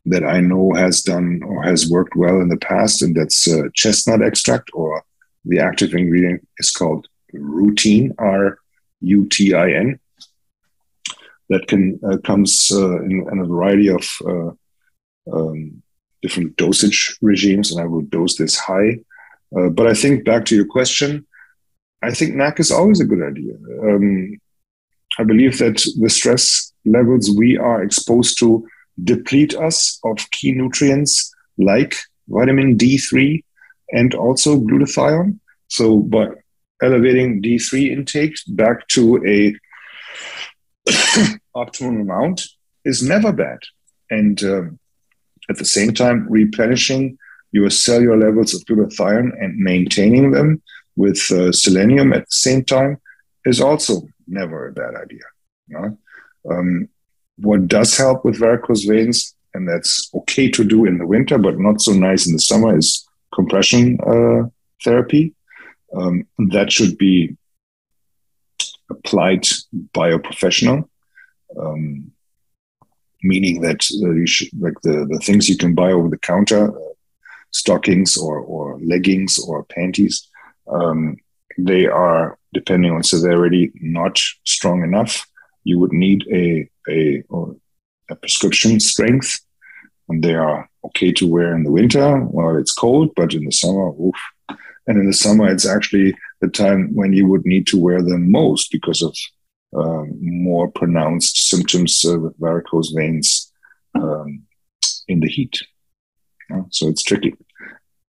that I know has done or has worked well in the past, and that's chestnut extract, or the active ingredient is called rutin, R-U-T-I-N. That can comes in a variety of different dosage regimes, and I will dose this high. But I think back to your question, I think NAC is always a good idea. I believe that the stress levels we are exposed to deplete us of key nutrients like vitamin D3 and also glutathione. So by elevating D3 intake back to a optimal amount is never bad. And at the same time, replenishing your cellular levels of glutathione and maintaining them with selenium at the same time is also never a bad idea. You know? What does help with varicose veins, and that's okay to do in the winter, but not so nice in the summer, is compression therapy. That should be applied by a professional, meaning that you should, like the things you can buy over the counter, stockings or leggings or panties, they are, depending on severity, not strong enough. You would need a prescription strength, and they are okay to wear in the winter while it's cold, but in the summer, oof. And in the summer, it's actually the time when you would need to wear them most because of more pronounced symptoms with varicose veins in the heat. So it's tricky.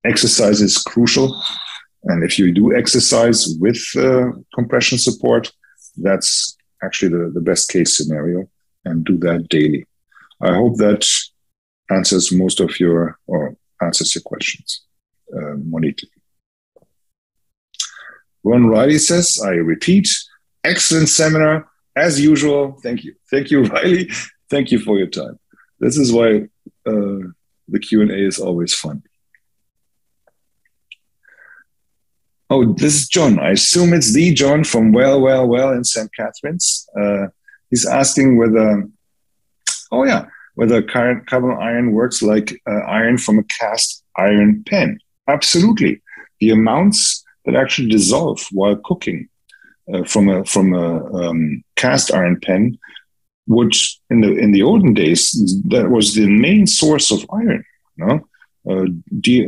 Exercise is crucial. And if you do exercise with compression support, that's actually the best case scenario, and do that daily. I hope that answers most of your, or answers your questions, Monique. Ron Riley says, I repeat, excellent seminar as usual. Thank you. Thank you, Riley. Thank you for your time. This is why The Q&A is always fun. Oh, this is John. I assume it's the John from Well, Well, Well in St. Catharines. He's asking whether, oh yeah, whether carbon iron works like iron from a cast iron pan. Absolutely. The amounts that actually dissolve while cooking from a cast iron pan, which in the olden days, that was the main source of iron, you know?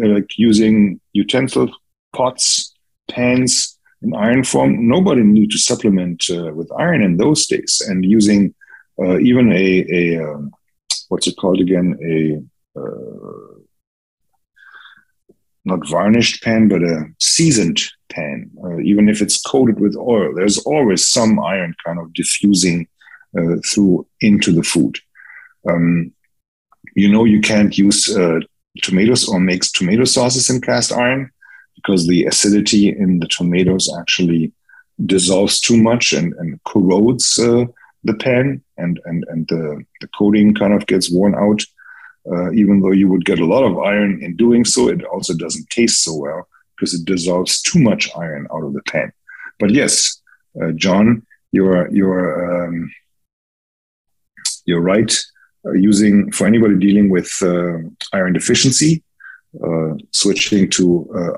Like using utensils, pots, pans in iron form. Nobody knew to supplement with iron in those days. And using even a what's it called again? A not varnished pan, but a seasoned pan. Even if it's coated with oil, there's always some iron kind of diffusing through into the food. You know, you can't use tomatoes or make tomato sauces in cast iron because the acidity in the tomatoes actually dissolves too much and corrodes the pan, and the coating kind of gets worn out. Even though you would get a lot of iron in doing so, it also doesn't taste so well because it dissolves too much iron out of the pan. But yes, John, you're right. Using for anybody dealing with iron deficiency, switching to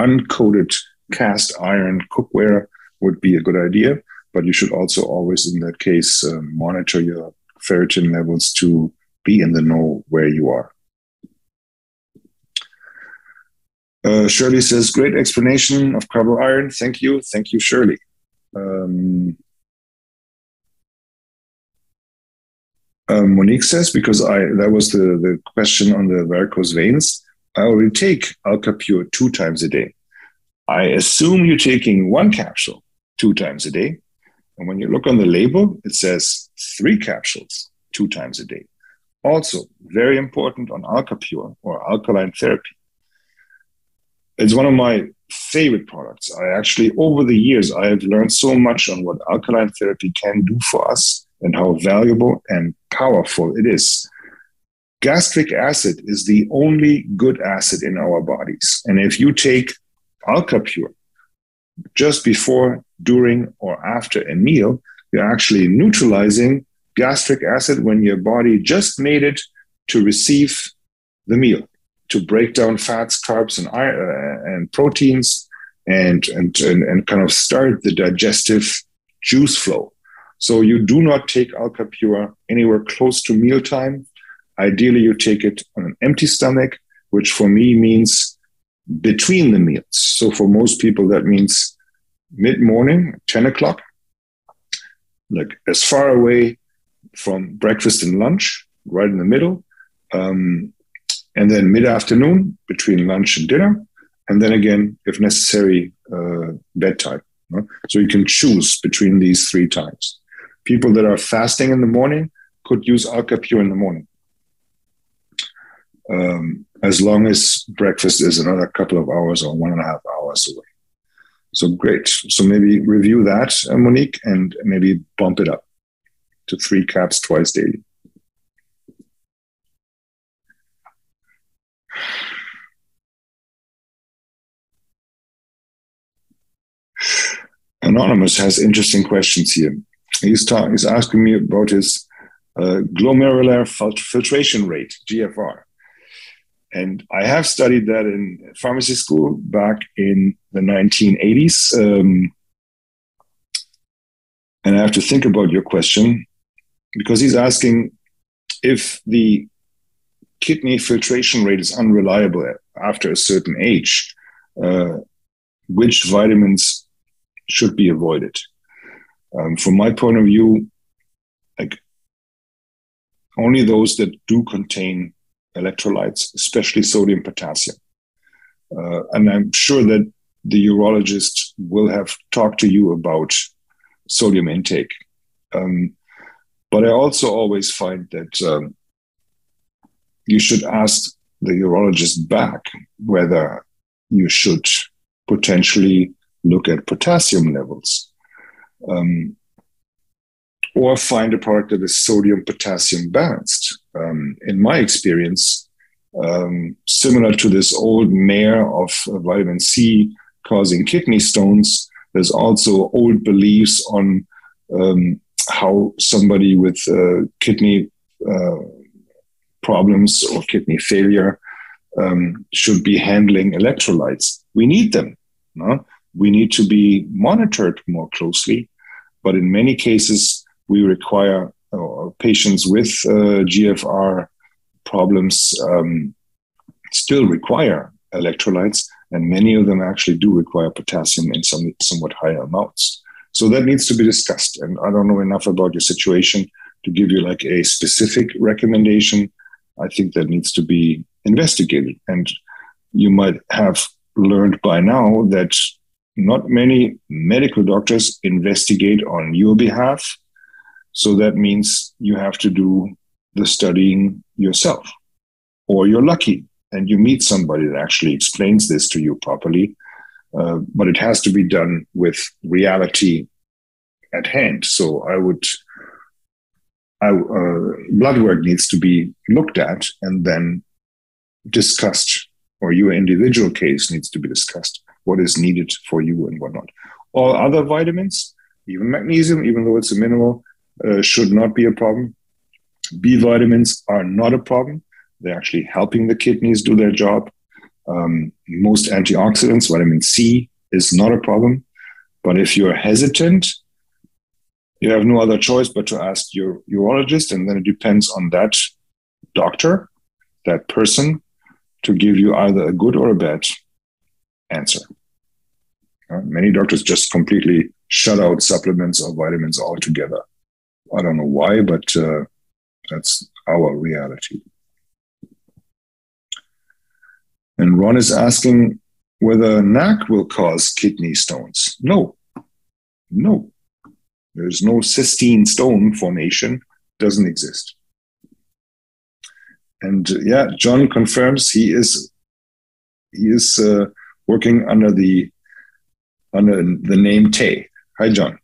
uncoated cast iron cookware would be a good idea. But you should also always, in that case, monitor your ferritin levels to be in the know where you are. Shirley says, great explanation of carbo iron. Thank you. Thank you, Shirley. Monique says, because that was the question on the varicose veins, I already take Alka-Pure 2 times a day. I assume you're taking 1 capsule 2 times a day. And when you look on the label, it says 3 capsules 2 times a day. Also, very important on ArcaPure or alkaline therapy. It's one of my favorite products. I actually, over the years, I have learned so much on what alkaline therapy can do for us and how valuable and powerful it is. Gastric acid is the only good acid in our bodies. And if you take AlkaPure just before, during, or after a meal, you're actually neutralizing gastric acid when your body just made it to receive the meal, to break down fats, carbs, and proteins, and kind of start the digestive juice flow. So you do not take Alka-Pure anywhere close to mealtime. Ideally, you take it on an empty stomach, which for me means between the meals. So for most people, that means mid-morning, 10 o'clock, like as far away from breakfast and lunch, right in the middle, and then mid-afternoon between lunch and dinner, and then again, if necessary, bedtime. You know? So you can choose between these 3 times. People that are fasting in the morning could use Alka-Pure in the morning, as long as breakfast is another couple of hours or 1.5 hours away. So great. So maybe review that, Monique, and maybe bump it up to 3 caps twice daily. Anonymous has interesting questions here. He's asking me about his glomerular filtration rate, GFR. And I have studied that in pharmacy school back in the 1980s. And I have to think about your question, because he's asking if the kidney filtration rate is unreliable after a certain age, which vitamins should be avoided. From my point of view, like only those that do contain electrolytes, especially sodium, potassium. And I'm sure that the urologist will have talked to you about sodium intake. But I also always find that you should ask the urologist back whether you should potentially look at potassium levels, or find a product that is sodium-potassium balanced. In my experience, similar to this old mare of vitamin C causing kidney stones, there's also old beliefs on how somebody with kidney problems or kidney failure should be handling electrolytes. We need them. No? We need to be monitored more closely, but in many cases, we require patients with GFR problems still require electrolytes, and many of them actually do require potassium in somewhat higher amounts. So that needs to be discussed, and I don't know enough about your situation to give you like a specific recommendation. I think that needs to be investigated, and you might have learned by now that not many medical doctors investigate on your behalf. So that means you have to do the studying yourself, or you're lucky and you meet somebody that actually explains this to you properly. But it has to be done with reality at hand. So blood work needs to be looked at and then discussed, or your individual case needs to be discussed, what is needed for you and whatnot. All other vitamins, even magnesium, even though it's a mineral, should not be a problem. B vitamins are not a problem. They're actually helping the kidneys do their job. Most antioxidants, vitamin C, is not a problem. But if you're hesitant, you have no other choice but to ask your urologist, and then it depends on that doctor, that person, to give you either a good or a bad answer. Many doctors just completely shut out supplements or vitamins altogether. I don't know why, but that's our reality. And Ron is asking whether NAC will cause kidney stones. No. There's no cystine stone formation. Doesn't exist. And yeah, John confirms he is working under the name Tay. Hi, John.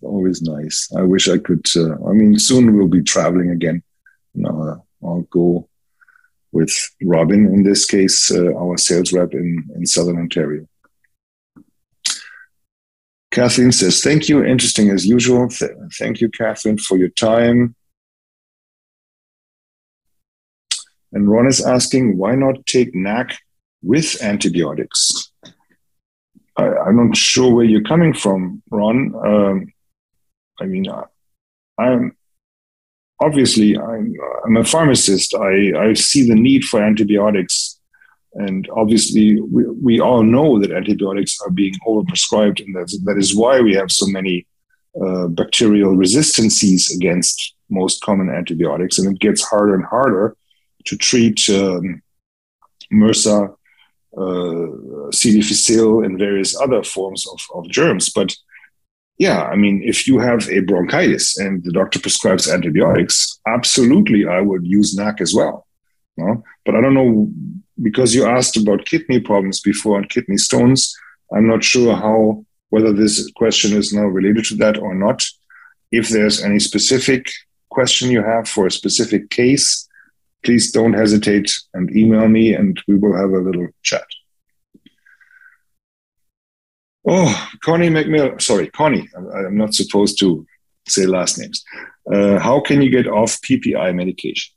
Always nice. I wish I could. I mean, soon we'll be traveling again. No, I'll go with Robin in this case, our sales rep in Southern Ontario. Kathleen says, "Thank you. Interesting as usual. Thank you, Kathleen, for your time." And Ron is asking, "Why not take NAC with antibiotics?" I'm not sure where you're coming from, Ron. I mean, I'm a pharmacist. I see the need for antibiotics, and obviously we all know that antibiotics are being overprescribed, and that is why we have so many bacterial resistancies against most common antibiotics, and it gets harder and harder to treat MRSA, C. difficile, and various other forms of germs. But yeah, I mean, if you have a bronchitis and the doctor prescribes antibiotics, absolutely I would use NAC as well. No? But I don't know, because you asked about kidney problems before and kidney stones, I'm not sure whether this question is now related to that or not. If there's any specific question you have for a specific case, please don't hesitate and email me, and we will have a little chat. Oh, Connie McMill. Sorry, Connie. I'm not supposed to say last names. How can you get off PPI medication?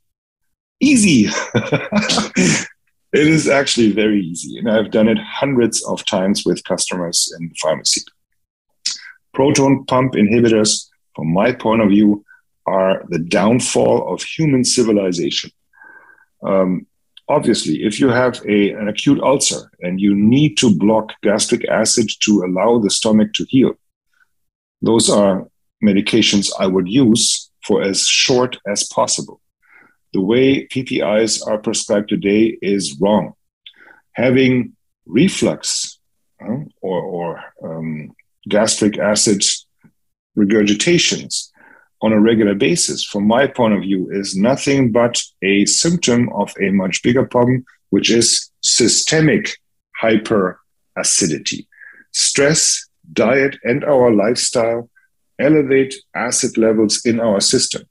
Easy. It is actually very easy, and I've done it hundreds of times with customers in pharmacy. Proton pump inhibitors, from my point of view, are the downfall of human civilization. Obviously, if you have an acute ulcer and you need to block gastric acid to allow the stomach to heal, those are medications I would use for as short as possible. The way PPIs are prescribed today is wrong. Having reflux or gastric acid regurgitations on a regular basis, from my point of view, is nothing but a symptom of a much bigger problem, which is systemic hyperacidity. Stress, diet, and our lifestyle elevate acid levels in our system.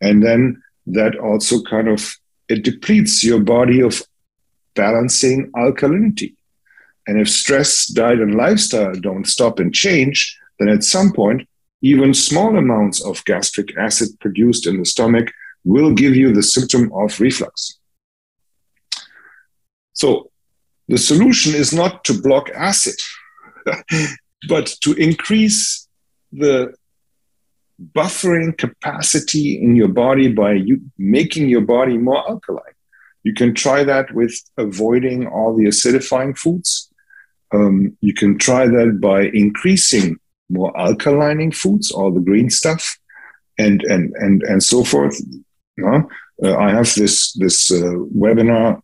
And then that also kind of, it depletes your body of balancing alkalinity. And if stress, diet, and lifestyle don't stop and change, then at some point, even small amounts of gastric acid produced in the stomach will give you the symptom of reflux. So the solution is not to block acid, but to increase the buffering capacity in your body by making your body more alkaline. You can try that with avoiding all the acidifying foods. You can try that by increasing more alkalining foods, all the green stuff, and so forth. I have this webinar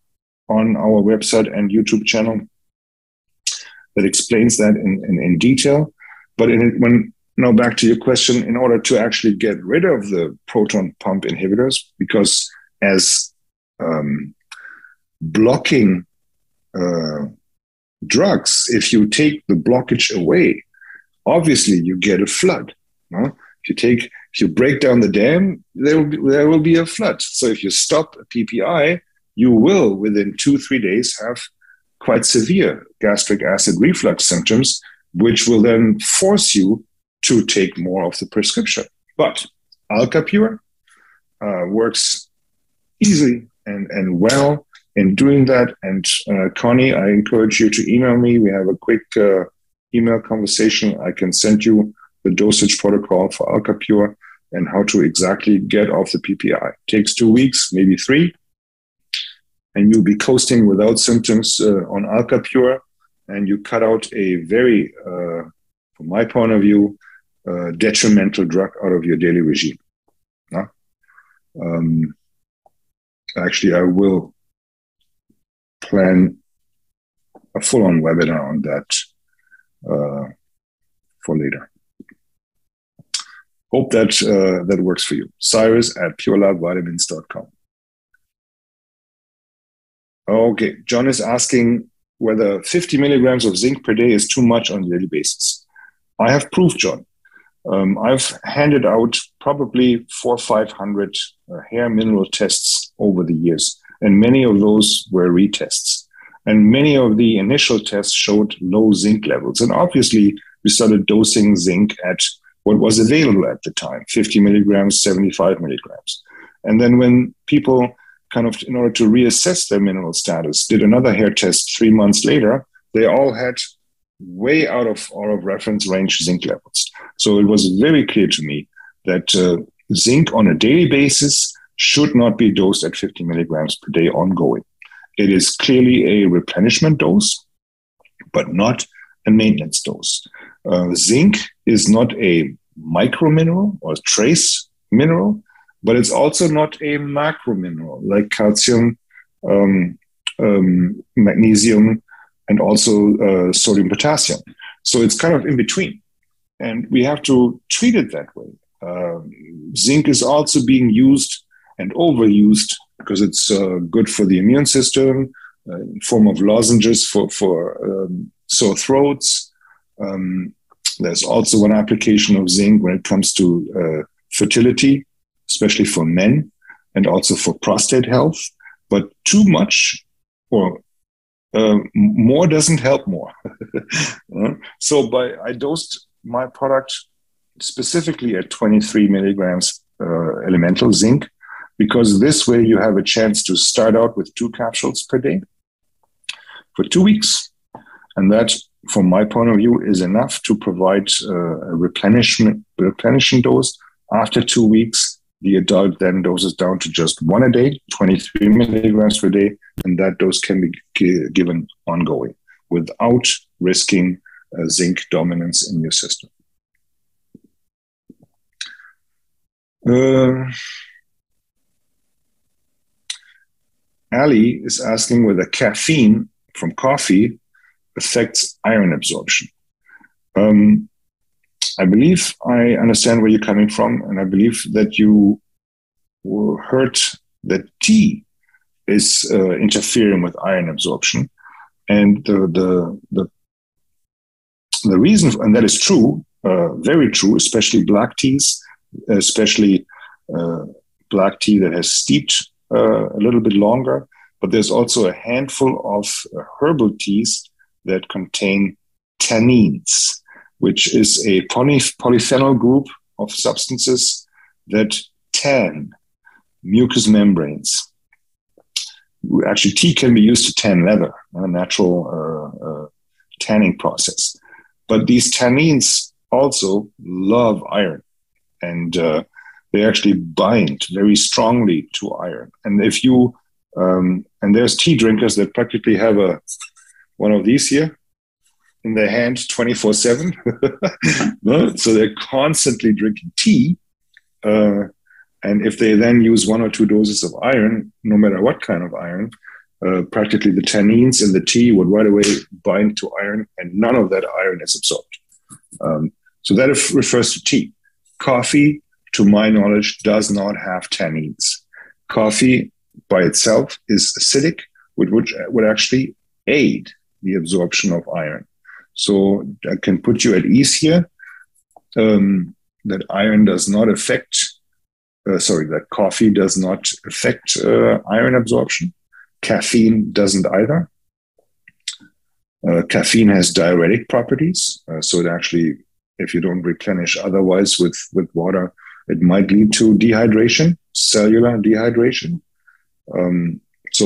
on our website and YouTube channel that explains that in detail. But now back to your question, in order to actually get rid of the proton pump inhibitors, because as blocking drugs, if you take the blockage away, obviously you get a flood. If you break down the dam, there will be a flood. So if you stop a PPI, you will within 2-3 days have quite severe gastric acid reflux symptoms, which will then force you to take more of the prescription. But Alka-Pure works easily and well in doing that. And Connie, I encourage you to email me. We have a quick email conversation. I can send you the dosage protocol for Alka-Pure and how to exactly get off the PPI. It takes 2 weeks, maybe 3. And you'll be coasting without symptoms on Alka-Pure, and you cut out a very, from my point of view, detrimental drug out of your daily regime. Huh? Actually, I will plan a full-on webinar on that for later. Hope that that works for you. Cyrus at purelabvitamins.com. Okay, John is asking whether 50 milligrams of zinc per day is too much on a daily basis. I have proof, John. I've handed out probably 400 or 500 hair mineral tests over the years, and many of those were retests. And many of the initial tests showed low zinc levels. And obviously, we started dosing zinc at what was available at the time, 50 milligrams, 75 milligrams. And then when people kind of, in order to reassess their mineral status, did another hair test 3 months later, they all had way out of reference range zinc levels. So it was very clear to me that zinc on a daily basis should not be dosed at 50 milligrams per day ongoing. It is clearly a replenishment dose, but not a maintenance dose. Zinc is not a micromineral or trace mineral, but it's also not a macromineral like calcium, magnesium, and also sodium, potassium. So it's kind of in between. And we have to treat it that way. Zinc is also being used and overused because it's good for the immune system, in form of lozenges for sore throats. There's also one application of zinc when it comes to fertility, especially for men, and also for prostate health. But too much or more doesn't help more. So I dosed my product specifically at 23 milligrams elemental zinc, because this way you have a chance to start out with 2 capsules per day for 2 weeks. And that, from my point of view, is enough to provide a replenishment dose. After 2 weeks, the adult then doses down to just 1 a day, 23 milligrams per day, and that dose can be given ongoing without risking zinc dominance in your system. Ali is asking whether caffeine from coffee affects iron absorption. I believe I understand where you're coming from, and I believe that you heard that tea is interfering with iron absorption, and the reason, and that is true, very true, especially black teas, especially black tea that has steeped a little bit longer, but there's also a handful of herbal teas that contain tannins, which is a polyphenol group of substances that tan mucous membranes. Actually, tea can be used to tan leather, a natural tanning process. But these tannins also love iron, and they actually bind very strongly to iron. And if you and there's tea drinkers that practically have one of these here in their hand 24/7, so they're constantly drinking tea. And if they then use one or two doses of iron, no matter what kind of iron, practically the tannins in the tea would right away bind to iron, and none of that iron is absorbed. So that refers to tea. Coffee, to my knowledge, does not have tannins. Coffee by itself is acidic, which would actually aid the absorption of iron. So I can put you at ease here that iron does not affect that coffee does not affect iron absorption. Caffeine doesn't either. Caffeine has diuretic properties. So it actually, if you don't replenish otherwise with water, it might lead to dehydration, cellular dehydration. So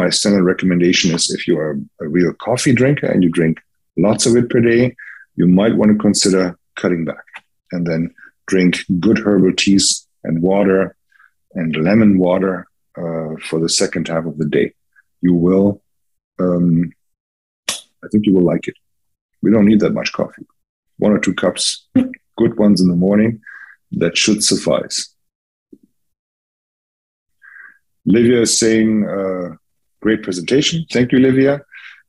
my standard recommendation is if you are a real coffee drinker and you drink lots of it per day, you might want to consider cutting back and then drink good herbal teas and water and lemon water for the second half of the day. You will, I think you will like it. We don't need that much coffee. One or two cups, good ones in the morning, that should suffice. Livia is saying, great presentation. Thank you, Livia,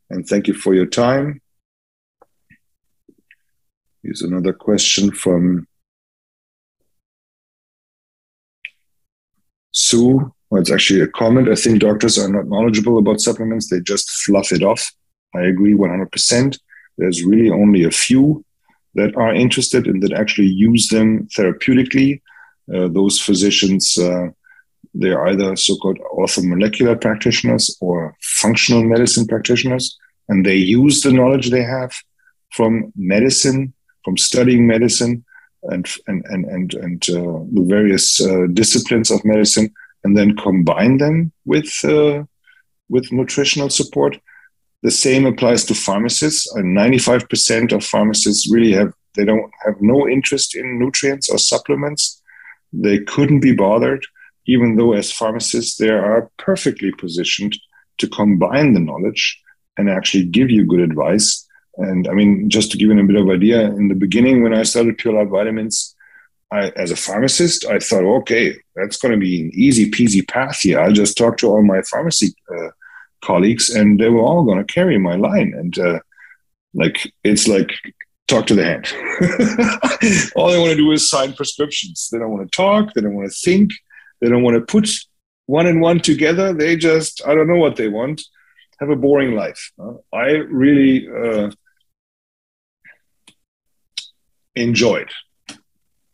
and thank you for your time. Here's another question from Sue. Well, it's actually a comment. I think doctors are not knowledgeable about supplements. They just fluff it off. I agree 100%. There's really only a few that are interested and that actually use them therapeutically. Those physicians, they're either so-called orthomolecular practitioners or functional medicine practitioners, and they use the knowledge they have from medicine, from studying medicine, and the various disciplines of medicine, and then combine them with nutritional support. The same applies to pharmacists. 95% of pharmacists really have no interest in nutrients or supplements. They couldn't be bothered, even though as pharmacists they are perfectly positioned to combine the knowledge and actually give you good advice. And I mean, just to give you a bit of idea, in the beginning when I started Pure Lab Vitamins, as a pharmacist, I thought, okay, that's going to be an easy peasy path here. I'll just talk to all my pharmacy colleagues and they were all going to carry my line. And it's like talk to the hand. All they want to do is sign prescriptions. They don't want to talk. They don't want to think. They don't want to put one and one together. They just, I don't know what they want. Have a boring life. I really... enjoyed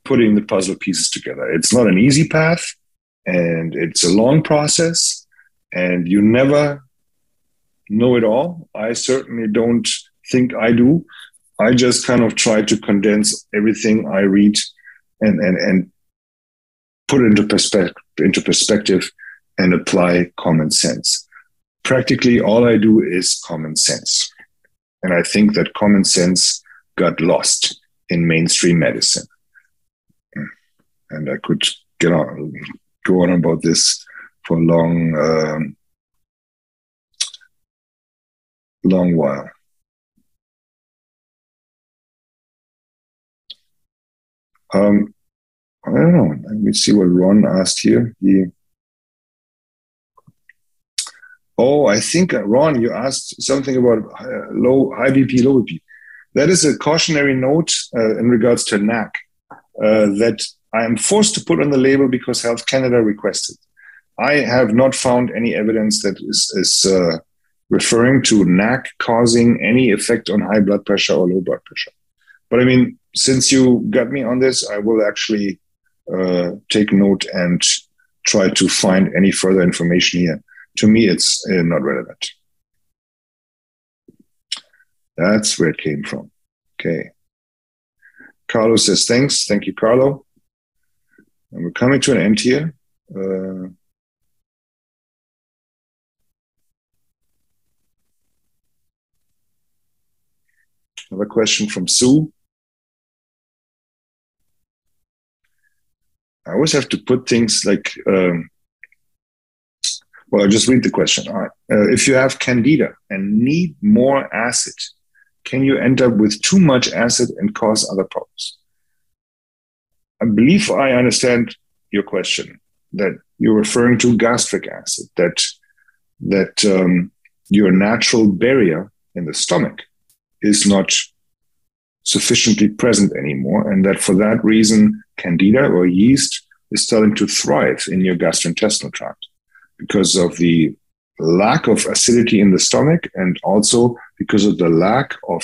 putting the puzzle pieces together. It's not an easy path, and it's a long process, and you never know it all. I certainly don't think I do. I just kind of try to condense everything I read and put it into perspective and apply common sense. Practically all I do is common sense. And I think that common sense got lost in mainstream medicine. And I could go on about this for a long while. I don't know. Let me see what Ron asked here. I think, Ron, you asked something about high BP, low BP. That is a cautionary note in regards to NAC that I am forced to put on the label because Health Canada requested. I have not found any evidence that is referring to NAC causing any effect on high blood pressure or low blood pressure. But I mean, since you got me on this, I will actually take note and try to find any further information here. To me, it's not relevant. That's where it came from. Okay. Carlo says, thanks. Thank you, Carlo. And we're coming to an end here. Another question from Sue. I always have to put things like, well, I'll just read the question. All right. If you have candida and need more acid, can you end up with too much acid and cause other problems? I believe I understand your question, that you're referring to gastric acid, that your natural barrier in the stomach is not sufficiently present anymore, and that for that reason, candida or yeast is starting to thrive in your gastrointestinal tract because of the lack of acidity in the stomach and also because of the lack of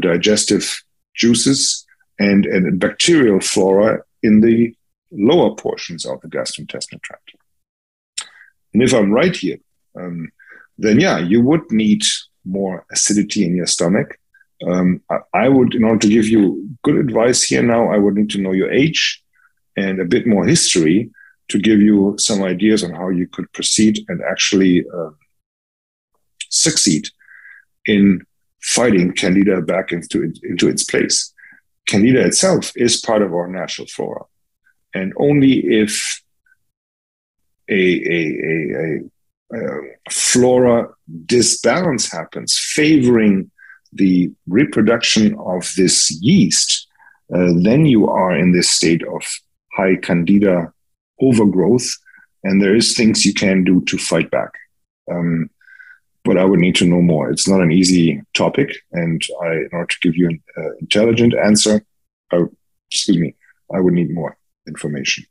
digestive juices and bacterial flora in the lower portions of the gastrointestinal tract. And if I'm right here, then yeah, you would need more acidity in your stomach. I would, in order to give you good advice here now, I would need to know your age and a bit more history to give you some ideas on how you could proceed and actually succeed in fighting candida back into its place. Candida itself is part of our natural flora. And only if a flora disbalance happens, favoring the reproduction of this yeast, then you are in this state of high candida overgrowth, and there is things you can do to fight back. But I would need to know more. It's not an easy topic, and in order to give you an intelligent answer, I would need more information.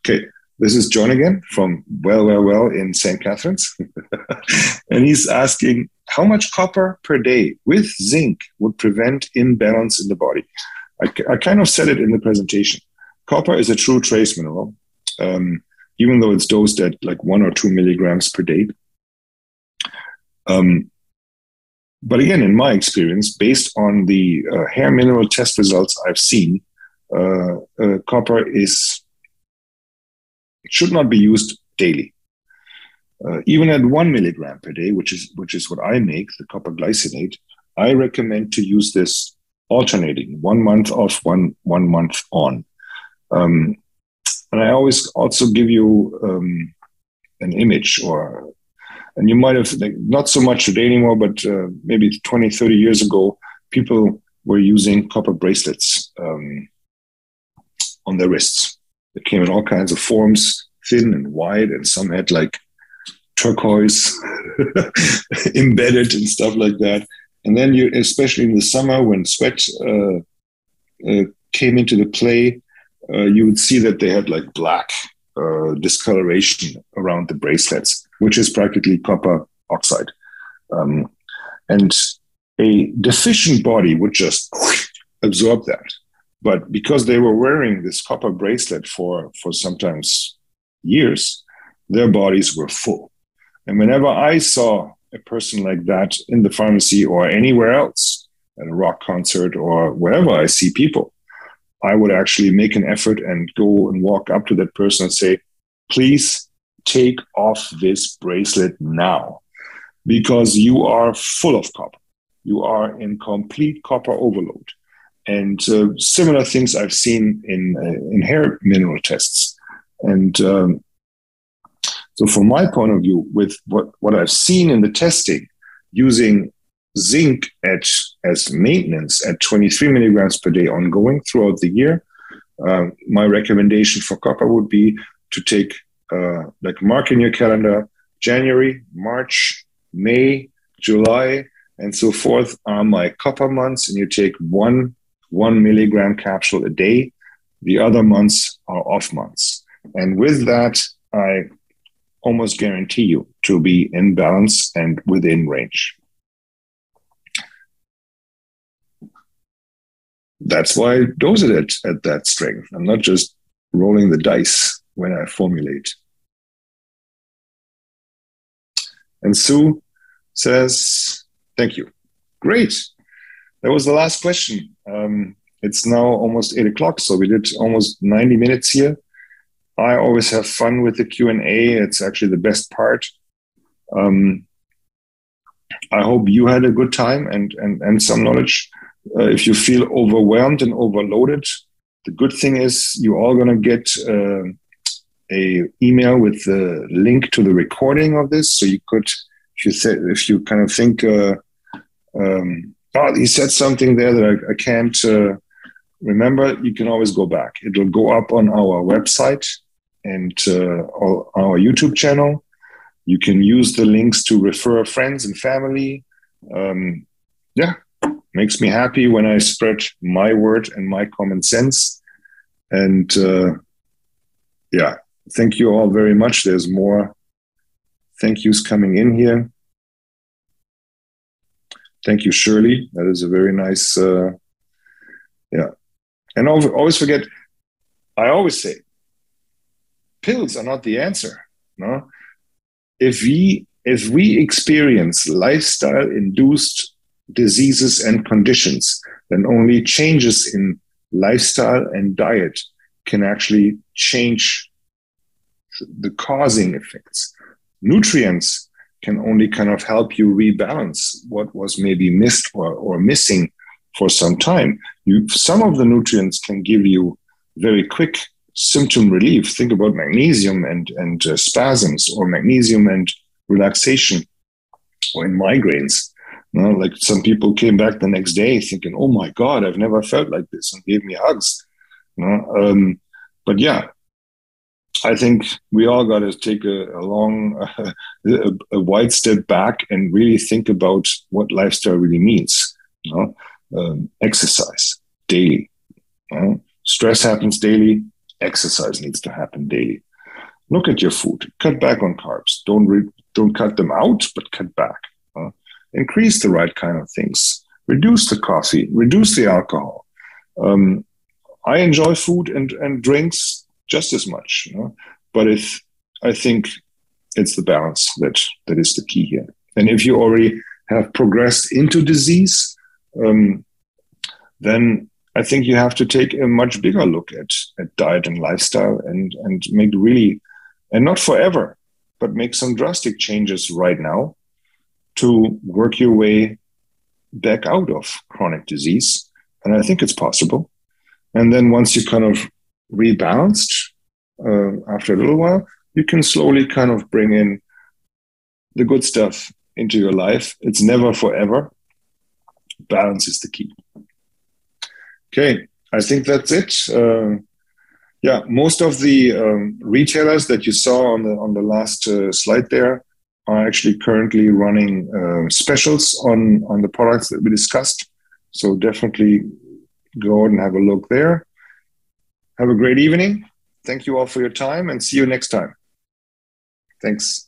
Okay, this is John again from Well, Well, Well in St. Catharines. And he's asking, how much copper per day with zinc would prevent imbalance in the body? I kind of said it in the presentation. Copper is a true trace mineral, even though it's dosed at like 1 or 2 milligrams per day. But again, in my experience, based on the hair mineral test results I've seen, copper is... It should not be used daily. Even at 1 milligram per day, which is what I make, the copper glycinate, I recommend to use this alternating, 1 month off, one month on. And I always also give you an image, and you might have, like, not so much today anymore, but maybe 20, 30 years ago, people were using copper bracelets on their wrists. It came in all kinds of forms, thin and wide, and some had like turquoise embedded and stuff like that. And then you, especially in the summer when sweat came into the play, you would see that they had like black discoloration around the bracelets, which is practically copper oxide. And a deficient body would just absorb that. But because they were wearing this copper bracelet for sometimes years, their bodies were full. And whenever I saw a person like that in the pharmacy or anywhere else, at a rock concert or wherever I see people, I would actually make an effort and go and walk up to that person and say, please take off this bracelet now, because you are full of copper. You are in complete copper overload. And similar things I've seen in hair mineral tests. And so from my point of view, with what I've seen in the testing, using zinc as maintenance at 23 milligrams per day ongoing throughout the year, my recommendation for copper would be to take, like mark in your calendar, January, March, May, July, and so forth are my copper months, and you take one milligram capsule a day. The other months are off months. And with that, I almost guarantee you to be in balance and within range. That's why I dose it at that strength. I'm not just rolling the dice when I formulate. And Sue says, thank you. Great. That was the last question. It's now almost 8 o'clock, so we did almost 90 minutes here. I always have fun with the Q&A. It's actually the best part. I hope you had a good time and some knowledge. If you feel overwhelmed and overloaded, the good thing is you're all going to get an email with the link to the recording of this. So you could, if you kind of think, oh, he said something there that I can't remember, you can always go back. It'll go up on our website and our YouTube channel. You can use the links to refer friends and family. Yeah, makes me happy when I spread my word and my common sense. And yeah, thank you all very much. There's more thank yous coming in here. Thank you, Shirley. That is a very nice, yeah. And always forget, I always say, pills are not the answer, no? If we experience lifestyle-induced diseases and conditions, then only changes in lifestyle and diet can actually change the causing effects. Nutrients can only kind of help you rebalance what was maybe missed or missing for some time. Some of the nutrients can give you very quick symptom relief. Think about magnesium and spasms, or magnesium and relaxation, or in migraines. You know, like some people came back the next day thinking, oh my God, I've never felt like this, and gave me hugs. You know? But yeah, I think we all got to take a wide step back and really think about what lifestyle really means. You know? Exercise daily. You know? Stress happens daily. Exercise needs to happen daily. Look at your food. Cut back on carbs. Don't cut them out, but cut back. Increase the right kind of things. Reduce the coffee. Reduce the alcohol. I enjoy food and drinks just as much. You know? But I think it's the balance that is the key here. And if you already have progressed into disease, then I think you have to take a much bigger look at diet and lifestyle and make really, and not forever, but make some drastic changes right now to work your way back out of chronic disease. And I think it's possible. And then once you kind of rebalanced after a little while, you can slowly kind of bring in the good stuff into your life. It's never forever. Balance is the key. Okay, I think that's it. Yeah, most of the retailers that you saw on the last slide there are actually currently running specials on the products that we discussed. So definitely go out and have a look there. Have a great evening. Thank you all for your time and see you next time. Thanks.